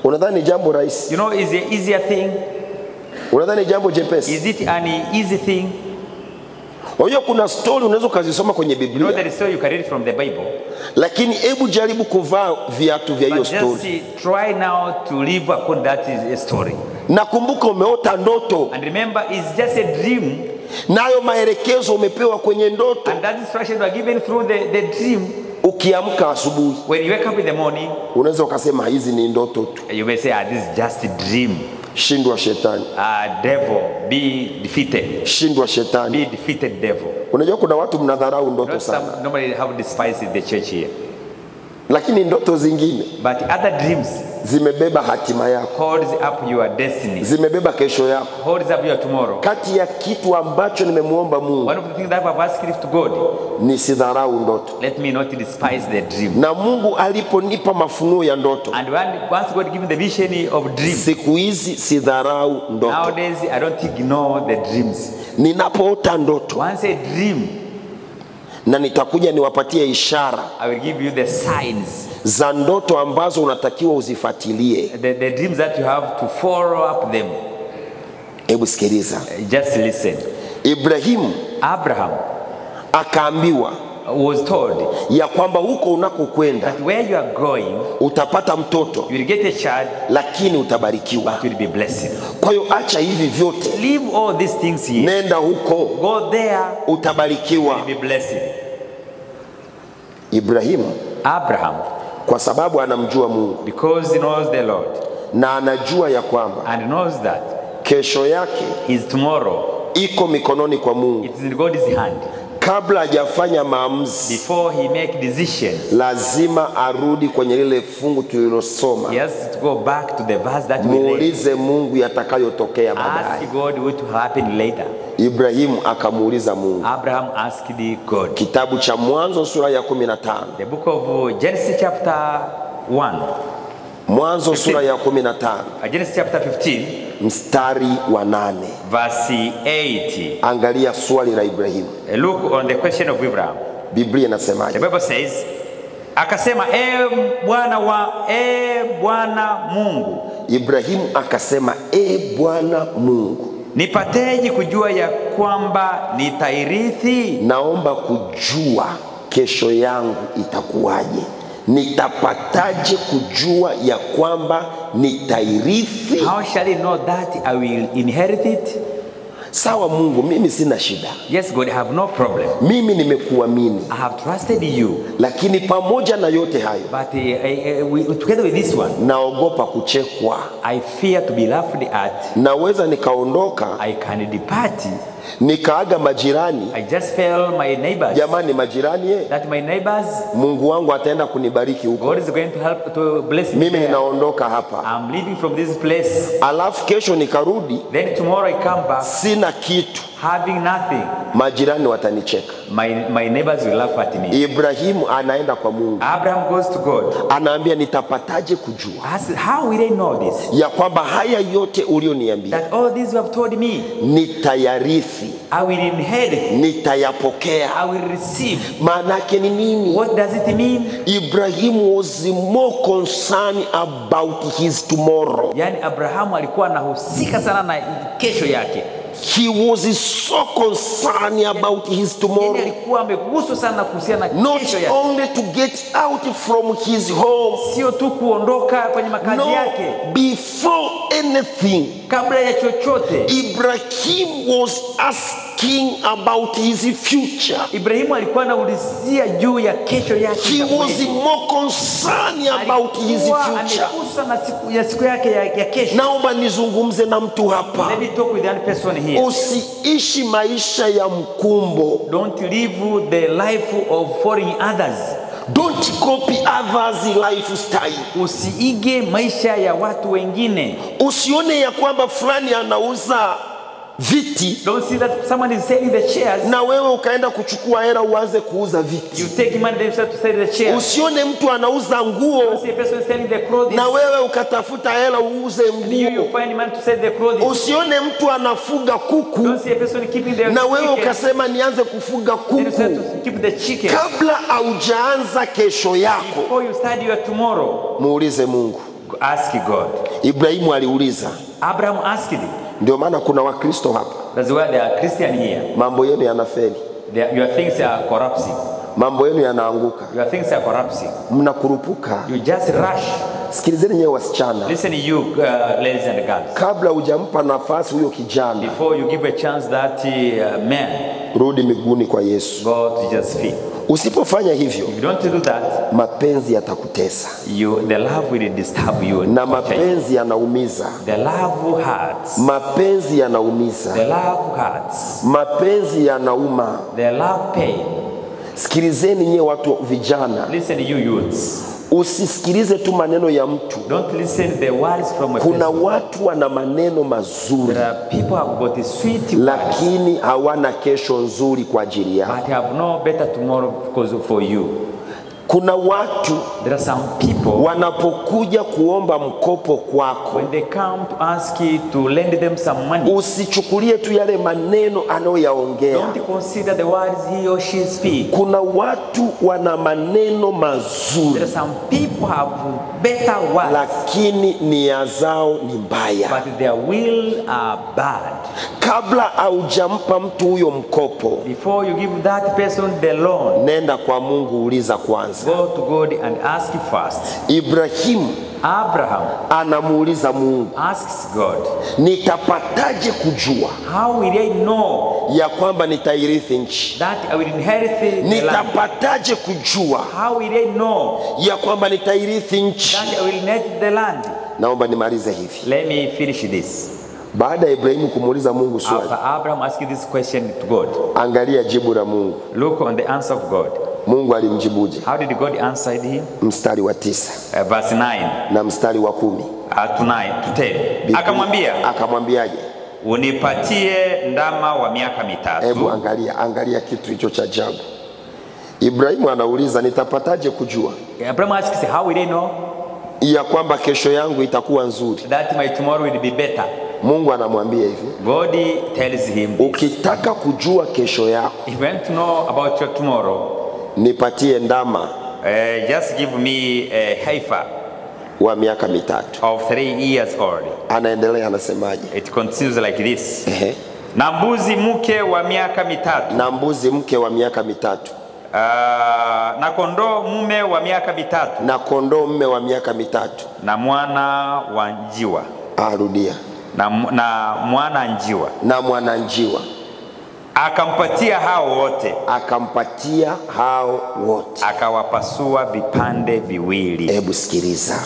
Unadhani jambo rahisi. You know, is an easier thing. Unadhani jambo jepesi? Is it an easy thing? Oyo kuna story unaweza kuzisoma kwenye Biblia. You know the story you can read from the Bible. Lakini hebu jaribu kuvaa viatu vya hiyo story. Just try now to live according that is a story. Nakumbuka umeota ndoto. And remember it's just a dream. Nayo maelekezo umepewa kwenye ndoto. And that instructions were given through the dream. Ukiamka asubuhi. When you wake up in the morning, unaweza ukasema hizi ni ndoto tu. You may say this is just a dream. Shindwa shetani. Devil, be defeated. Shindwa shetani. Be defeated, devil. Unajua kuna watu mnadharau ndoto sana. Nobody have despised the church here. Lakini ndoto zingine. But other dreams. Zimebeba hatima yako. Holds up your destiny. Zimebeba kesho yako. Holds up your tomorrow. Kati ya kitu ambacho nimemuomba Mungu. One of the things that I have asked to God. Nisidharau ndoto. Let me not despise the dream. Na Mungu aliponipa mafunuo ya ndoto. And once God given the vision of dream. Siku hizi sidharau ndoto. Nowadays I don't ignore the dreams. Ninapoota ndoto. Once a dream. Na nitakuja niwapatie ishara. I will give you the signs. Za ndoto ambazo unatakiwa uzifuatilie. The dreams that you have to follow up them. Hebu sikiliza. Just listen. Abraham akaambiwa, was told, ya kwamba huko unakokwenda, that where you are going, utapata mtoto, you will get a child, lakini utabarikiwa, but you will be blessed. Kwa hiyo acha hivi vyote. Leave all these things here. Nenda huko. Go there. Utabarikiwa. You will be blessed. Abraham, kwa sababu anamjua Mungu, because he knows the Lord, na anajua ya kwamba, and knows that kesho yake, his tomorrow, iko mikononi kwa Mungu, it is in God's hand. Kabla hajafanya maamuzi, before he make decisions, lazima arudi kwenye lile fungu tulilosoma. Yes, to go back to the verse that we read. Muulize Mungu yatakayotokea baadaye. Ask God what will happen later. Ibrahimu akamuuliza Mungu. Abraham asked God. Kitabu cha Mwanzo sura ya 15. The book of Genesis chapter 1. Mwanzo sura ya 15. Genesis chapter 15. Mstari wa 8. Verse 80. Angalia swali la Ibrahimu. Look on the question of Abraham. Biblia inasemaje? The Bible says, akasema, e Bwana Mungu. Ibrahimu akasema, e Bwana Mungu, nipateje kujua ya kwamba nitairithi? Naomba kujua kesho yangu itakuwaje. Nitapataje kujua ya kwamba nitairithi? How shall I know that I will inherit it? Sawa Mungu, mimi sina shida. Yes God, I have no problem. Mimi nimekuamini. I have trusted you. Lakini pamoja na yote hayo. But together with this one. Naogopa kuchekwa. I fear to be laughed at. Naweza nikaondoka. I can depart. Nikaaga majirani. I just fail my neighbors. Jamani majirani ye. That my neighbors. Mungu wangu ataenda kunibariki huko. God is going to help to bless me. Mimi ninaondoka hapa. I'm leaving from this place. Alafu kesho nikarudi. Then tomorrow I come back. Sina kitu. Having nothing. Majirani watanicheka. My neighbors will laugh at me. Ibrahimu anaenda kwa Mungu. Abraham goes to God. Anaambia nitapataje kujua. How will I know this? Ya kwamba haya yote ulioniambia. That all these you have told me. Nitayarithi. I will inherit. Nitayapokea. I will receive. Manake ni nini? What does it mean? Ibrahimu was more concerned about his tomorrow. Yani Abrahamu alikuwa anahusika sana na kesho yake. He was so concerned about his tomorrow. Not only to get out from his home. No, before anything. Ibrahim was asking about his future. He was more concerned about his future. Naomba nizungumze na mtu hapa. Let me talk with that person here. Usiishi maisha ya mkumbo. Don't live the life of following others. Don't copy others' lifestyle. Usiige maisha ya watu wengine. Usione ya kwamba fulani anauza viti. Don't see that someone is selling the chairs. Na wewe ukaenda kuchukua hela uanze kuuza viti. You take money then start to sell the chairs. Usione mtu anauza nguo. Don't see a person selling the clothes. Na wewe ukatafuta hela uuze nguo. You find money to sell the clothes. Usione mtu anafuga kuku. Don't see a person keeping the chicken. Na wewe ukasema nianze kufuga kuku. Then start to keep the chicken. Kabla haujaanza kesho yako. Before you study your tomorrow. Muulize Mungu. Ask God. Ibrahimu aliuliza. Abraham asked him. Ndio maana kuna Wakristo hapa. That's why there are Christian here. Mambo yenu yanafeli. Your things are corrupting. Mambo yenu yanaanguka. Your things are corrupting. Mnakurupuka. You just rush. Sikilizeni nyewe wasichana. Listen you ladies and girls. Kabla hujampa nafasi huyo kijana. Before you give a chance that man. Rudi miguuni kwa Yesu. Go to Jesus' feet. Usipofanya hivyo, if you don't do that, mapenzi yatakutesa. The love will disturb you. Na mapenzi yanaumiza. The love hurts. Mapenzi yanaumiza. The love hurts. Mapenzi yanauma. The love pain. Sikilizeni nyewe watu vijana. Listen you youths. Usisikilize tu maneno ya mtu. Don't listen the words from a person. Kuna watu wana maneno mazuri. There are people who got the sweet words, lakini hawana kesho nzuri kwa ajili yao. But have no better tomorrow because for you. Kuna watu, there are some people, wanapokuja kuomba mkopo kwako, when they come to ask you to lend them some money, usichukulie tu yale maneno anayoyaongea. Don't consider the words he or she speak. Kuna watu wana maneno mazuri. There are some people have better words, lakini nia zao ni mbaya. But their will are bad. Kabla haujampa mtu huyo mkopo, before you give that person the loan, nenda kwa Mungu uliza kwanza. Go to God and ask first. Abraham anamuuliza Mungu, asks God, nitapataje kujua, how will I know, ya kwamba nitairithi nchi, that I will inherit the land. Nitapataje kujua, how will I know, ya kwamba nitairithi nchi, that I will inherit the land. Naomba nimalize hivi. Let me finish this. Baada Ibrahimu kumuuliza Mungu swali, after Abraham asked this question to God, angalia jibu la Mungu. Look on the answer of God. Mungu alimjibuje? How did God answer him? Mstari wa 9. Verse 9. Na mstari wa 10. Akamwambiaje? Unipatie ndama wa miaka 3. Hebu angalia kitu hicho cha ajabu. Ibrahimu anauliza nitapataje kujua? Abraham asks how will I know? Ya kwamba kesho yangu itakuwa nzuri. That my tomorrow will be better. Mungu anamwambia hivi. God tells him this. Ukitaka kujua kesho yako, if you want to know about your tomorrow, nipatie ndama. Just give me a heifer wa miaka 3. Of 3 years old. Anaendelea anasemaje? It continues like this. Na mbuzi mke wa miaka 3. Na mbuzi mke wa miaka 3. Na kondoo mume wa miaka 3. Na kondoo mume wa miaka 3. Na mwana wa njiwa. Arudia. Na mwana njiwa. Na mwana njiwa. Akampatia hao wote. Akawapasua vipande viwili. Hebu sikiliza.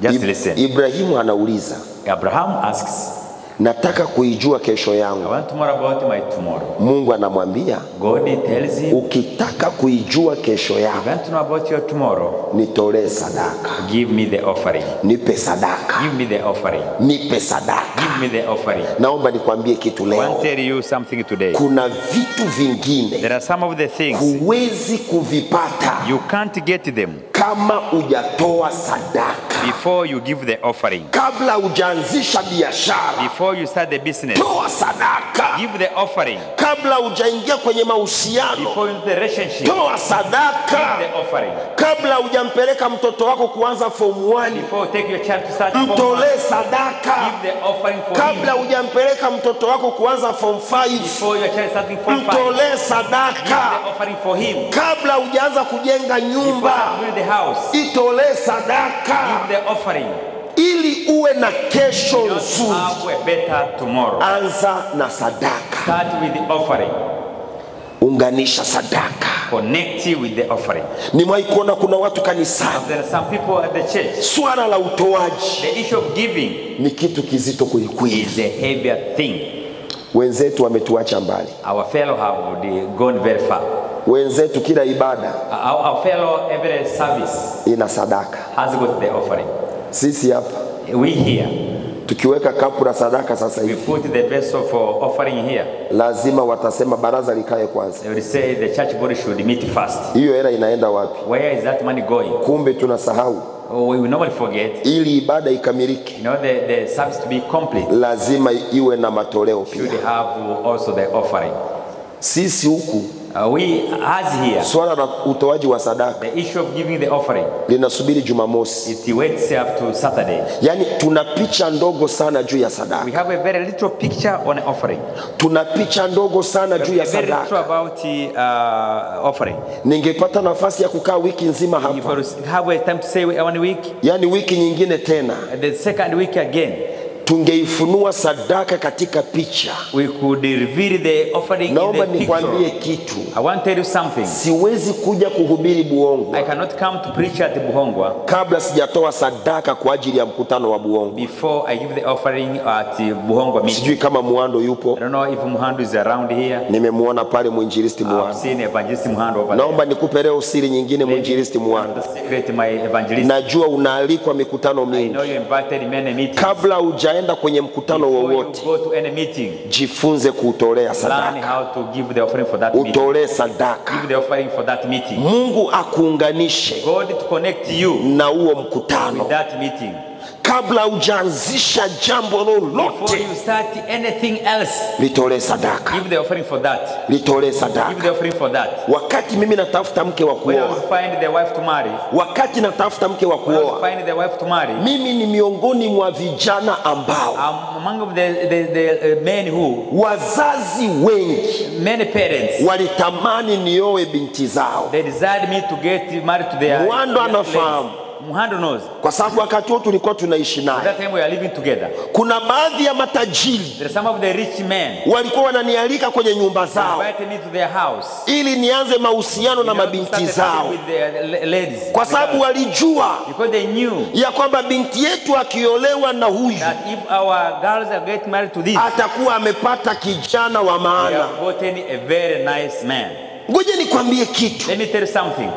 Just listen. Ibrahimu anauliza. Abraham asks, nataka kuijua kesho yangu. I want to know about my tomorrow. Mungu anamwambia, God tells him, ukitaka kuijua kesho yangu, I want to know about your tomorrow, nitolee sadaka. Give me the offering. Nipe sadaka. Give me the offering. Nipe sadaka. Give me the offering. Naomba nikwambie kitu leo. I want to tell you something today. Kuna vitu vingine. There are some of the things. Huwezi kuvipata. You can't get them. Kama hujatoa sadaka. Before you give the offering. Kabla hujaanzisha biashara. Before you start the business. Toa sadaka. Give the offering. Kabla hujaingia kwenye mahusiano. Before the relationship. Toa sadaka. Give the offering. Kabla hujampeleka mtoto wako kuanza form 1. Before take your child to start form 1. Mtolee sadaka. Give the offering for him. Kabla hujampeleka mtoto wako kuanza form 5. Before your child starting form 5. Mtolee sadaka. Give the offering for him. Kabla hujaanza kujenga nyumba. House. Itolee sadaka. Give the offering. Ili uwe na kesho nzuri. Have a better tomorrow. Anza na sadaka. Start with the offering. Unganisha sadaka. Connect with the offering. Nimewahi kuona kuna watu kanisani. There are some people at the church. Swala la utoaji. The issue of giving. Ni kitu kizito kweli. Is a heavier thing. Wenzetu wametuacha mbali. Our fellow have gone very far. Wenzetu kila ibada, our fellow every service, ina sadaka. Has got the offering. Sisi hapa, we here, tukiweka kapu la sadaka sasa hivi, we put the vessel for offering here, lazima watasema baraza likae kwanza. They will say the church body should meet first. Hiyo hela inaenda wapi? Where is that money going? Kumbe tunasahau. We will normally forget. Ili ibada ikamilike. You know the service to be complete. Lazima iwe na matoleo pia. Should have also the offering. Sisi huku we as here, swala la utoaji wa sadaka, the issue of giving the offering, linasubiri Jumamosi, it waits up to Saturday. Yani tuna picha ndogo sana juu ya sadaka. We have a very little picture on offering. Tuna picha ndogo sana juu ya sadaka. Very little about offering. Ningepata nafasi ya kukaa wiki nzima hapa. Have a time to say one week. Yani wiki nyingine tena. The second week again. Tungeifunua sadaka katika picha. We could reveal the offering naomba in the picture. Naomba nikwambie kitu. I want to tell you something. Siwezi kuja kuhubiri Buhongwa. I cannot come to preach at Buhongwa. Kabla sijatoa sadaka kwa ajili ya mkutano wa Buhongwa. Before I give the offering at Buhongwa meeting. Sijui kama Muhando yupo. I don't know if Muhando is around here. Nimemuona pale mwinjilisti Muhando. I've seen evangelist Muhando over there. Naomba nikupe leo siri nyingine mwinjilisti Muhando. Secret my evangelist. Najua unaalikwa mikutano mingi. I know you invited many meetings. Kabla uja enda kwenye mkutano wowote, jifunze kutolea sadaka. Utolee sadaka. Give the offering for that meeting. Mungu akuunganishe na huo mkutano. With that meeting. Kabla hujaanzisha jambo lolote, litolee sadaka. Give the offering for that. Litolee sadaka. Give the offering for that. Wakati mimi natafuta mke wa kuoa, find the wife to marry. Wakati natafuta mke wa kuoa, find the wife to marry. Mimi ni miongoni mwa vijana ambao, among the men who, wazazi wengi, many parents, walitamani nioe binti zao. They desired me to get married to their. Muhando anafahamu. Muhando knows. Kwa sababu wakati wote tulikuwa tunaishi naye. That time we are living together. Kuna baadhi ya matajiri. There are some of the rich men. Walikuwa wananialika kwenye nyumba zao. Invite me to their house. Ili nianze mahusiano na mabinti zao. Kwa sababu walijua. Because they knew. Ya kwamba binti yetu akiolewa na huyu. That if our girls get married to this. Atakuwa amepata kijana wa maana. We have gotten a very nice man. Ngoja nikwambie kitu. Let me tell you something.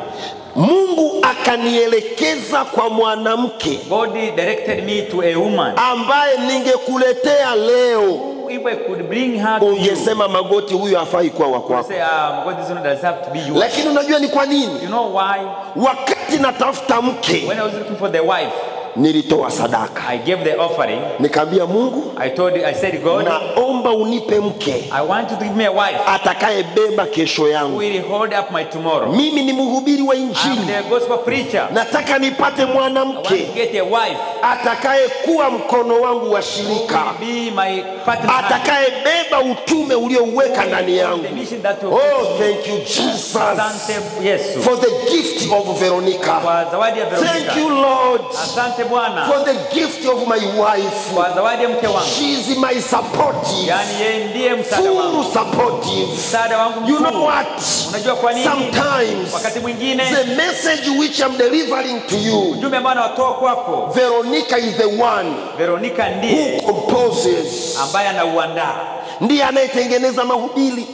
Mungu akanielekeza kwa mwanamke. God directed me to a woman. Ambaye ningekuletea leo. If I could bring her to you. Ungesema Magoti huyu hafai kuwa wako wako. God is not deserved to be yours. Lakini unajua ni kwa nini? You know why? Wakati natafuta mke. When I was looking for the wife. Nilitoa sadaka. I gave the offering. Nikamwambia Mungu. I said God. Naomba unipe mke. I want you to give me a wife. Atakaye beba kesho yangu. Will hold up my tomorrow. Mimi ni mhubiri wa injili. I'm the gospel preacher. Nataka nipate mwanamke. I want to get a wife. Atakaye kuwa mkono wangu wa shirika. Be my partner. Atakaye beba utume ulioweka ndani yangu. The mission that you. Oh, thank you Jesus. Asante Yesu. For the gift of Veronica. Kwa zawadi ya Veronica. Thank you Lord. Asante for the gift of my wife. She is my supportive. Full supportive. You know what? Sometimes the message which I'm delivering to you, Veronica is the one who composes. Ndiye anayetengeneza mahubiri.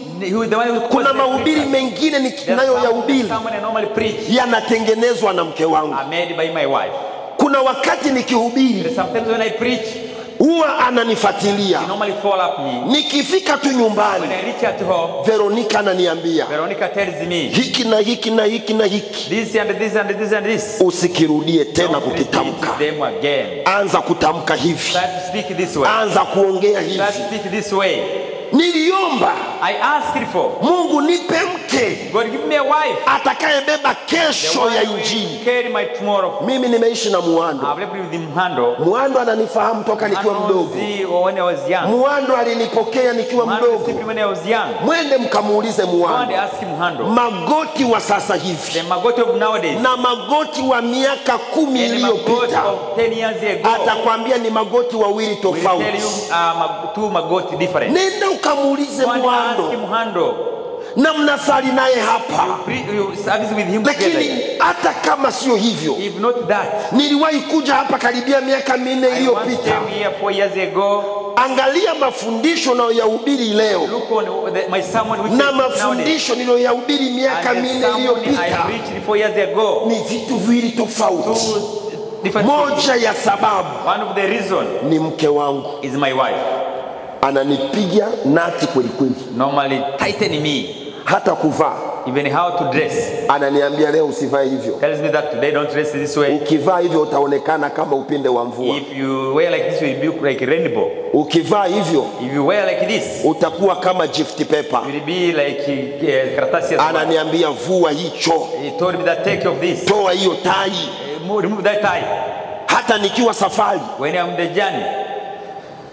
Kuna mahubiri mengine ninayoyahubiri yanatengenezwa na mke wangu. Kuna wakati nikihubiri, sometimes when I preach, huwa ananifuatilia. Normally follow up me. Nikifika tu nyumbani, when I reach at home, Veronica ananiambia. Veronica tells me. Hiki na hiki na hiki na hiki. This and this and this and this. Usikirudie tena kukitamka. Them again. Anza kutamka hivi. Start to speak this way. Anza kuongea hivi. Start to speak this way. Niliomba. I asked for. Mungu nipe mke. God give me a wife. Atakayebeba kesho ya injili. Carry my tomorrow. Mimi nimeishi na Muhando. I've lived with Muhando. Muhando ananifahamu toka nikiwa mdogo. When I was young. Muhando alinipokea nikiwa mdogo. When I was young. Mwende mkamuulize Muhando. Ask Muhando. Magoti wa sasa hivi. The Magoti of nowadays. Na Magoti wa miaka 10 iliyopita. 10 years ago. Atakwambia ni Magoti wawili tofauti. Two Magoti different. Nenda ukamuulize Muhando. Na mnasali naye hapa. Lakini hata kama sio hivyo, niliwahi kuja hapa karibia miaka 4 iliyopita. Angalia mafundisho ninayoyahubiri leo. Na mafundisho niliyoyahubiri miaka 4 iliyopita. Ni vitu viwili tofauti. Moja ya sababu, one of the reason, ni mke wangu, is my wife. Ananipigia nati kweli kweli. Normally tighten me. Hata kuvaa. even how to dress. Ananiambia leo usivae hivyo. Tells me that today don't dress this way. Ukivaa hivyo utaonekana kama upinde wa mvua. If you wear like this you will look like rainbow. Ukivaa hivyo, if you wear like this, utakuwa kama gift paper. You will be like karatasi. Ananiambia vua hicho. He told me that take off this. Toa hiyo tai. Remove that tie. Hata nikiwa safari. When I'm the journey.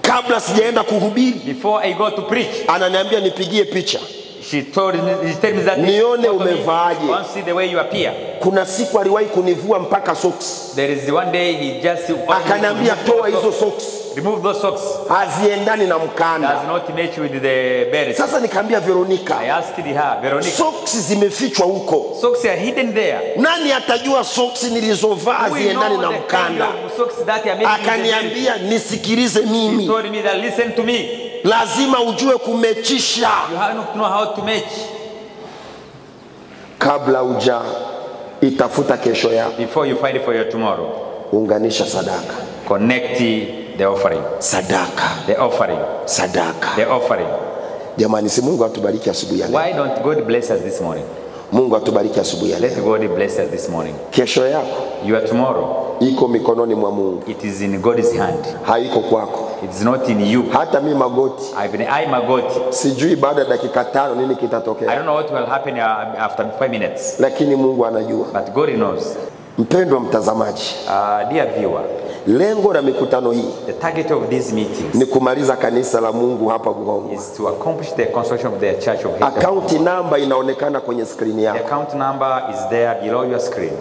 Kabla sijaenda kuhubiri, before I go to preach, ananiambia nipigie picha. She told me that nione umevaaje. Once see the way you appear. Kuna siku aliwahi kunivua mpaka socks. There is one day he just akaniambia toa hizo socks. Remove those socks. Haziendani na mkanda. Does not match with the belt. Sasa nikamwambia Veronica. I asked her, Veronica. Socks zimefichwa huko. Socks are hidden there. Nani atajua socks nilizovaa haziendani na mkanda? Akaniambia nisikilize mimi. He told me that listen to me. Lazima ujue kumechisha. You have to know how to match. Kabla uja itafuta kesho yako. Before you find it for your tomorrow. Unganisha sadaka. Connect the offering. Sadaka. The offering. Sadaka. The offering. Jamani, si Mungu atubariki asubuhi ya leo. Why don't God bless us this morning? Mungu atubariki asubuhi ya leo. Let God bless us this morning. Kesho yako, your tomorrow, iko mikononi mwa Mungu. It is in God's hand. Haiko kwako. It's not in you. Hata mimi Magoti. I Magoti. Sijui baada ya dakika 5 nini kitatokea. I don't know what will happen after 5 minutes. Lakini Mungu anajua. But God knows. Mpendwa mtazamaji, dear viewer, lengo la mikutano hii, the target of these meetings, ni kumaliza kanisa la Mungu hapa Buhongwa, is to accomplish the construction of the church of Heka. Account number inaonekana kwenye screen yako. The account number is there below your screen.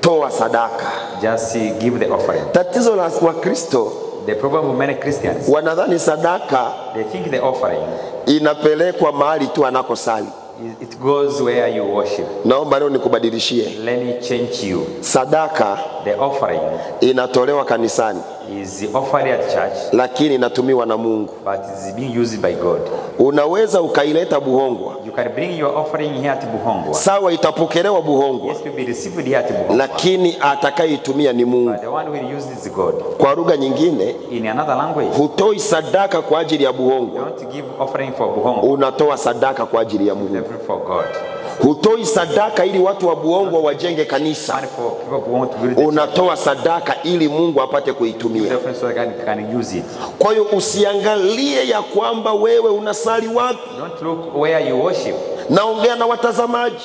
Toa sadaka. Just give the offering. Tatizo la Wakristo, the problem of many Christians, wanadhani sadaka, they think the offering, inapelekwa mahali tu anakosali. It goes where you worship. Naomba leo nikubadilishie. Let me change you. Sadaka, the offering, inatolewa kanisani, is offered at church, lakini inatumiwa na Mungu, but is being used by God. Unaweza ukaileta Buhongwa. You can bring your offering here at Buhongwa. Sawa, itapokelewa Buhongwa. Yes, will be received here at Buhongwa. Lakini atakayetumia ni Mungu. But the one will use is God. Kwa lugha nyingine, in another language, hutoi sadaka kwa ajili ya Buhongwa. Don't give offering for Buhongwa. Unatoa sadaka kwa ajili ya Mungu. For God. Hutoi sadaka ili watu wa Buhongwa wajenge kanisa. Unatoa sadaka ili Mungu apate kuitumia. Kwa hiyo usiangalie ya kwamba wewe unasali wapi. Don't look where you worship. Naongea na watazamaji.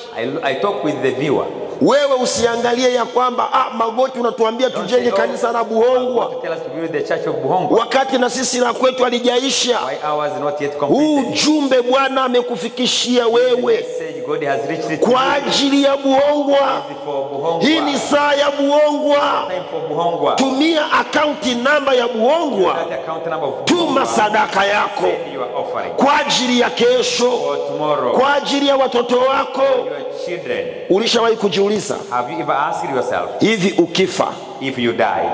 I talk with the viewer. Wewe usiangalie ya kwamba Magoti unatuambia tujenge kanisa la Buhongwa, wakati na sisi la kwetu alijaisha. Huu ujumbe Bwana amekufikishia wewe kwa ajili ya Buhongwa. Hii ni saa ya Buhongwa. Tumia akaunti namba ya Buhongwa. Tuma sadaka yako kwa ajili ya kesho, kwa ajili ya watoto wako. Ulishawahi kujiuliza, have you ever asked yourself, hivi ukifa, if you die,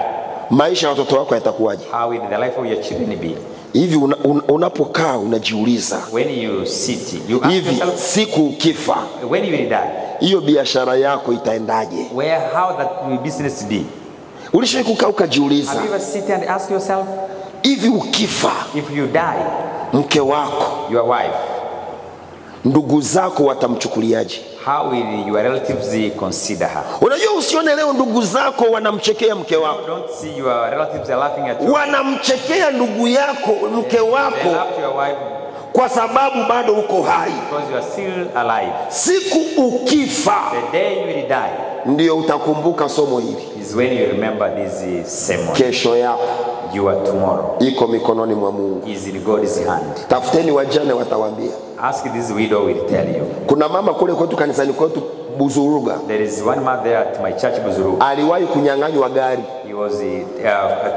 maisha ya watoto wako yatakuwaje? How will the life of your children be? Hivi unapokaa unajiuliza, when you sit, you ask yourself, siku ukifa, when you will die, hiyo biashara yako itaendaje? Where, how that business be? Ulishawahi kukaa ukajiuliza, have you ever sit and ask yourself, hivi ukifa, if you die, mke wako, your wife, ndugu zako watamchukuliaje? How will your relatives consider her? Unajua usione leo ndugu zako wanamchekea mke wako. Don't see your relatives are laughing at you. Wanamchekea ndugu yako, mke wako, kwa sababu bado uko hai. Because you are still alive. Siku ukifa, the day you will die, ndio utakumbuka somo hili. Is when you remember this sermon. Kesho yako, your tomorrow, iko mikononi mwa Mungu. Is in God's hand. Tafuteni wajane watawaambia. Ask this widow will tell you. Kuna mama kule kwetu kanisani kwetu Buzuruga. There is one mother there at my church Buzuruga. Aliwahi kunyang'anywa gari. He was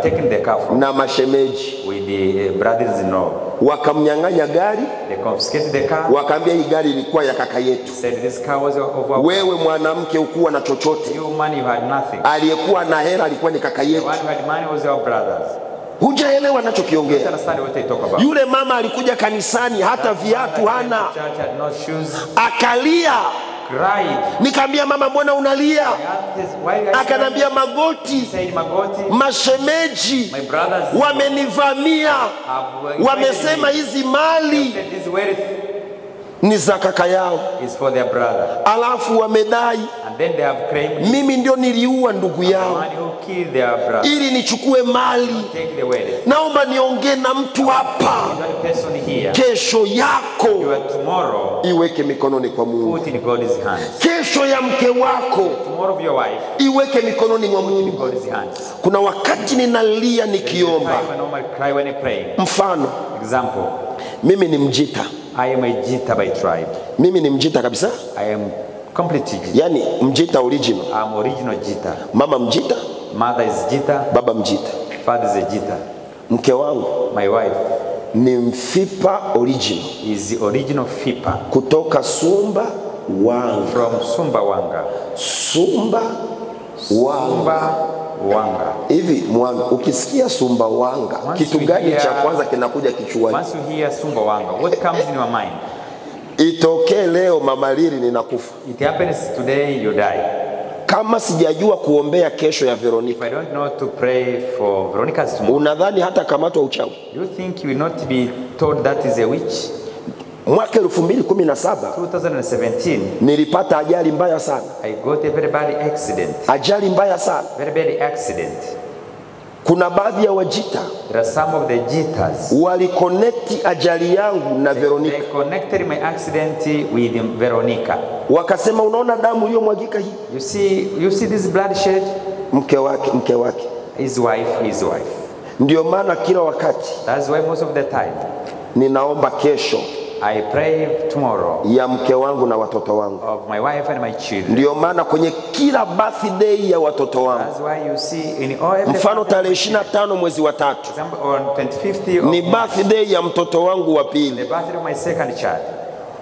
taken the car from na mashemeji with the brothers in law. Wakamnyang'anya gari. They confiscated the car. Wakaambia hii gari ilikuwa ya kaka yetu. Said this car was of our. Wewe mwanamke ukuwa na chochote. You man you had nothing. Aliyekuwa na hela alikuwa ni kaka yetu. One had money was our brothers. Hujaelewa anachokiongea. Yule mama alikuja kanisani hata viatu hana. Akalia. Nikamwambia mama mbona unalia? Akanambia Magoti, mashemeji wamenivamia. Wamesema hizi mali Niza kaka yao. Is for their brother. Alafu wamedai. And then they have claimed. Mimi ndio niliua ndugu yao. Ili nichukue mali. Naomba niongee na mtu hapa. Kesho yako iweke mikononi kwa Mungu. Kesho ya mke wako iweke mikononi mwa Mungu. Kuna wakati ninalia nikiomba. Mfano. Example. Mimi ni Mjita. I am a Jita by tribe. Mimi ni Mjita kabisa. I am completely Jita. Yani Mjita original. I am original Jita. Mama Mjita. Mother is Jita. Baba Mjita. Father is a Jita. Mke wangu. My wife. Ni Mfipa original. Is the original Fipa. Kutoka Sumbawanga. From Sumbawanga. Sumbawanga. Hivi ukisikia Sumbawanga kitu gani cha kwanza kinakuja kichwani? Once you hear Sumbawanga, what comes in your mind? Itokee leo mama Lili ninakufa. It happens today you die. Kama sijajua kuombea kesho ya Veronica. If I don't know to pray for Veronica's tomorrow. Unadhani hata kamatwa uchawi? You think you will not be told that is a witch? Mwaka 2017 nilipata ajali mbaya sana. I got a very bad accident. Ajali mbaya sana. Very bad accident. Kuna baadhi ya Wajita. There are some of the Jitas. Wali connect ajali yangu na Veronica. They connected my accident with Veronica. Wakasema unaona damu iliyomwagika hii? You see this bloodshed? Mke wake. His wife. Ndio maana kila wakati. That's why most of the time. Ninaomba kesho. I pray tomorrow. Ya mke wangu na watoto wangu. Of my wife and my children. Ndio maana kwenye kila birthday ya watoto wangu. That's why you see in all. Mfano tarehe 25 mwezi wa 3. On 25th of. Ni birthday ya mtoto wangu wa pili. The birthday of my second child.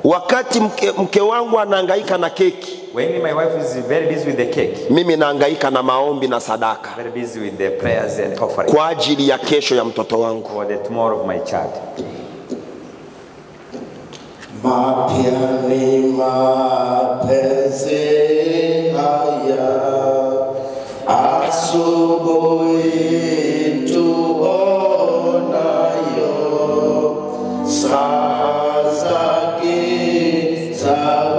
Wakati mke wangu anahangaika na keki. When my wife is very busy with the cake. Mimi nahangaika na maombi na sadaka. Very busy with the prayers and offerings. Kwa ajili ya kesho ya mtoto wangu. For the tomorrow of my child. Mapiani mapenzi haya asubuhi tuonayo saa zake za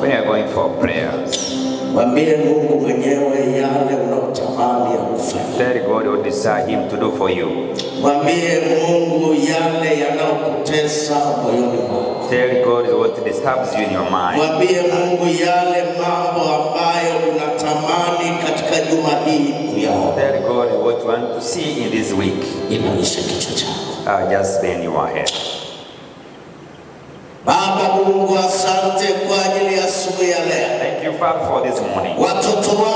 when you are going for prayer. Tell God what you desire Him to do for you. Tell God what disturbs you in your mind. Tell God what you want to see in this week. Just bend your head. Thank you, Father, for this morning. Your children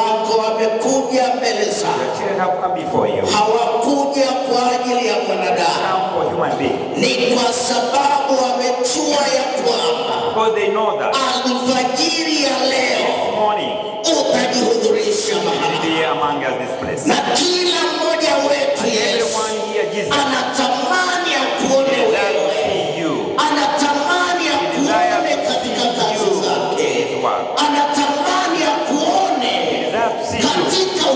have come before you. They come for human beings. Because they know that this morning you will be among us this place. And everyone here, Jesus. For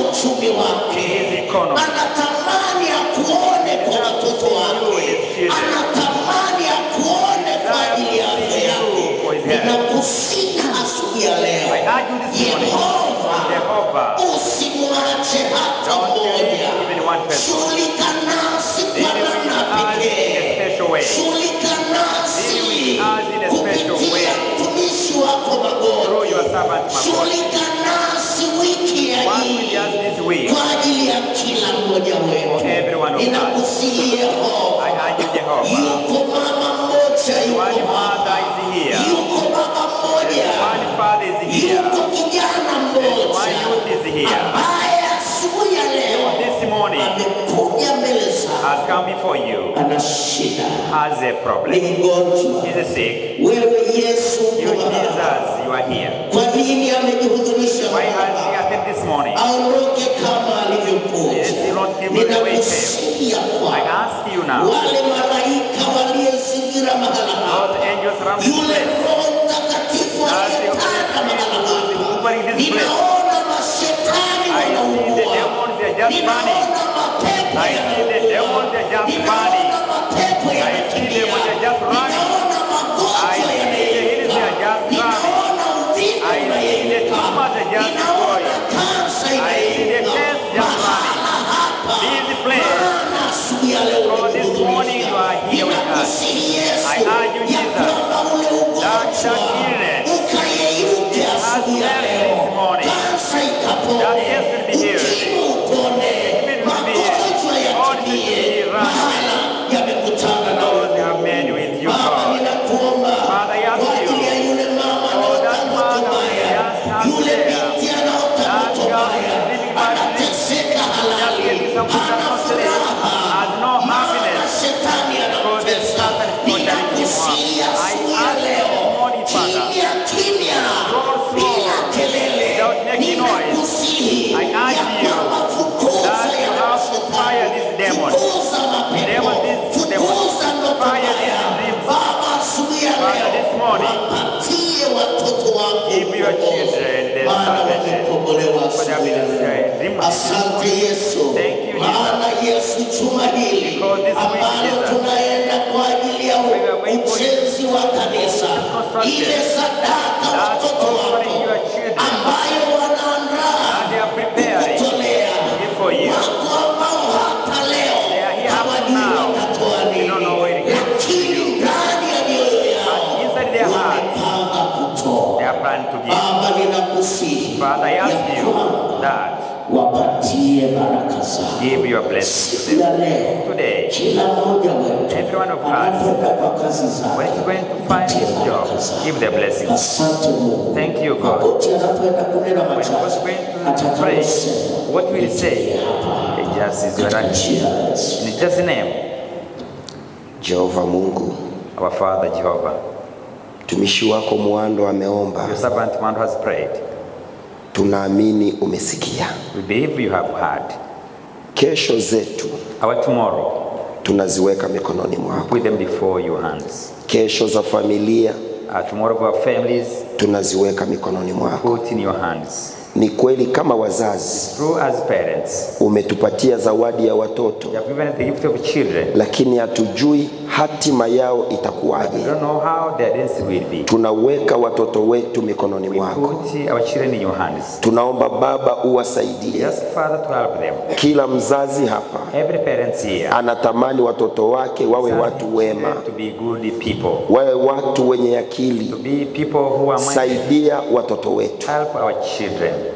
you has a problem. He's sick. You Jesus, you are here. Why has he attended this morning? Yes, he won't give it away. I ask you now. Those angels around this place. As the angels in this place. I see the demons, they are just running. I see the devil, they just running. I see them when they're just running. I see the hills, they're just running. I see the tumors, they're just going. I see the tents, just running. This place. So this morning you are here with us. I urge you, Jesus, that illness has left this morning. That yes will be healed. Asante Yesu, maana Yesu chuma hili ambalo tunaenda kwa ajili ya ujenzi wa kanisa, ile sadaka watoto wako ambayo wanaandaa kutolea wako ambao hata leo hawajui watatoa nini, lakini ndani ya mioyo yao wamepanga kutoa. Baba, ninakusihi ya kwamba give your blessing today. Everyone of us, when you going to find his job, give the blessing. Thank you, God. When I was going to pray, what will he say? It just is Veronica. In just name, Jehovah Mungu, our Father Jehovah. Mtumishi wako Muhando ameomba. Your servant Muhando has prayed. Tunaamini umesikia. We believe you have heard. Kesho zetu, our tomorrow, tunaziweka mikononi mwako. Put them before your hands. Kesho za familia, tomorrow our families, tunaziweka mikononi mwako. Put in your hands. Ni kweli kama wazazi umetupatia zawadi ya watoto, lakini hatujui hatima yao itakuwaje. Tunaweka watoto wetu mikononi mwako. Tunaomba Baba uwasaidie. Kila mzazi hapa anatamani watoto wake wawe watu wema, wawe watu wenye akili. Saidia watoto wetu.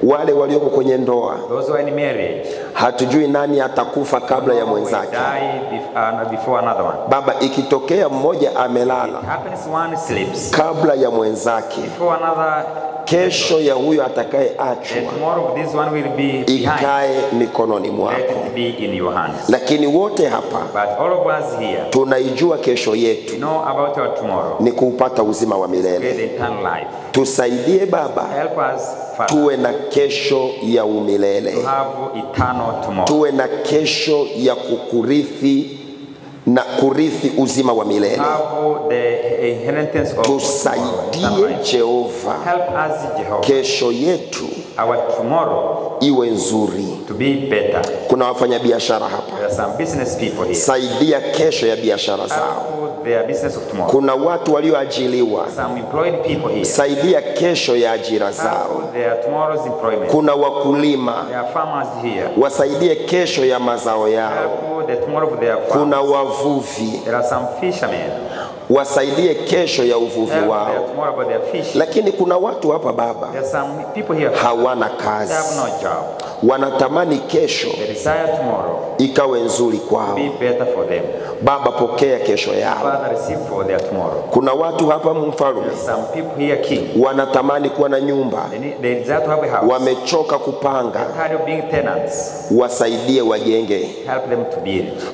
Wale walioko kwenye ndoa, hatujui nani atakufa kabla ya mwenzake. Baba, ikitokea mmoja amelala kabla ya mwenzake, kesho ya huyo atakaye achwa ikae mikononi mwako. Lakini wote hapa tunaijua kesho yetu ni kupata uzima wa milele. Tusaidie Baba, tuwe na kesho ya umilele, tuwe na kesho ya kukurithi na kurithi uzima wa milele. Tusaidie Jehova, kesho yetu iwe nzuri. Kuna wafanya biashara hapa, saidia kesho ya biashara zao. Kuna watu walioajiliwa, saidia kesho ya ajira zao. Kuna wakulima, wasaidie kesho ya mazao yao. Kuna wavuvi, wasaidie kesho ya uvuvi wao. Lakini kuna watu hapa Baba hawana kazi, wanatamani kesho ikawe nzuri kwao. Baba, pokea kesho yao. Kuna watu hapa Mfalme wanatamani kuwa na nyumba, wamechoka kupanga. Wasaidie wajenge.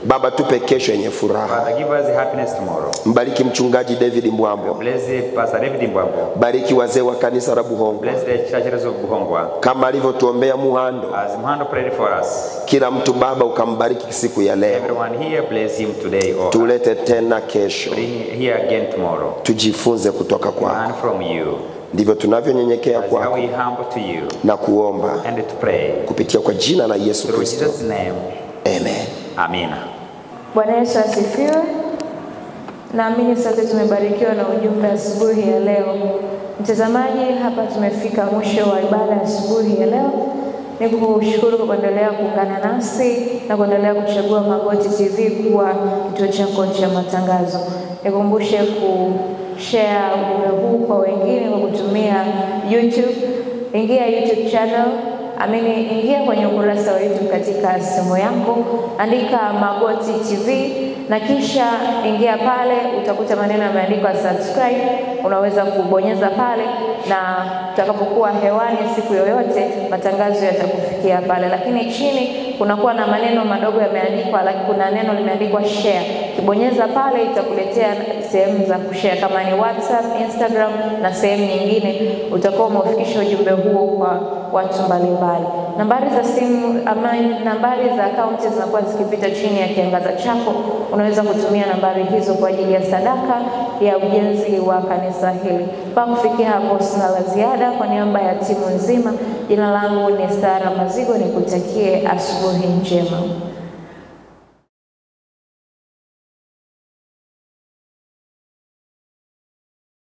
Baba, tupe kesho yenye furaha. Mbariki Mchungaji David Mbwambo, bariki wazee wa kanisa la Buhongwa kama alivyotuombea Muhando. Kila mtu Baba ukambariki siku ya leo. Tulete tena kesho, tujifunze kutoka kwako. Ndivyo tunavyonyenyekea kwako na kuomba kupitia kwa jina la Yesu Kristo. Amen. Amina. Bwana Yesu asifiwe. Naamini sote tumebarikiwa na ujumbe asubuhi ya leo. Mtazamaji, hapa tumefika mwisho wa ibada asubuhi ya leo. Nikukushukuru kwa kuendelea kuungana nasi na kuendelea kuchagua Magoti TV kuwa kituo chako cha matangazo. Nikukumbushe kushare ujumbe huu kwa wengine kwa kutumia YouTube. Ingia YouTube channel. Ingia kwenye ukurasa wa YouTube katika simu yako, andika Magoti TV na kisha ingia pale, utakuta maneno yameandikwa subscribe. Unaweza kubonyeza pale na utakapokuwa hewani siku yoyote matangazo yatakufikia pale. Lakini chini kunakuwa na maneno madogo yameandikwa, lakini kuna neno limeandikwa share. Kibonyeza pale itakuletea sehemu za kushare kama ni WhatsApp, Instagram na sehemu nyingine. Utakuwa umefikisha ujumbe huo kwa watu mbalimbali. Nambari za simu ama nambari za akaunti zinakuwa zikipita chini ya kiangaza chako. Unaweza kutumia nambari hizo kwa ajili ya sadaka ya ujenzi wa kanisa hili. Kwa kufikia hapo sina la ziada. Kwa niaba ya timu nzima, jina langu ni Sara Mazigo, nikutakie asubuhi njema.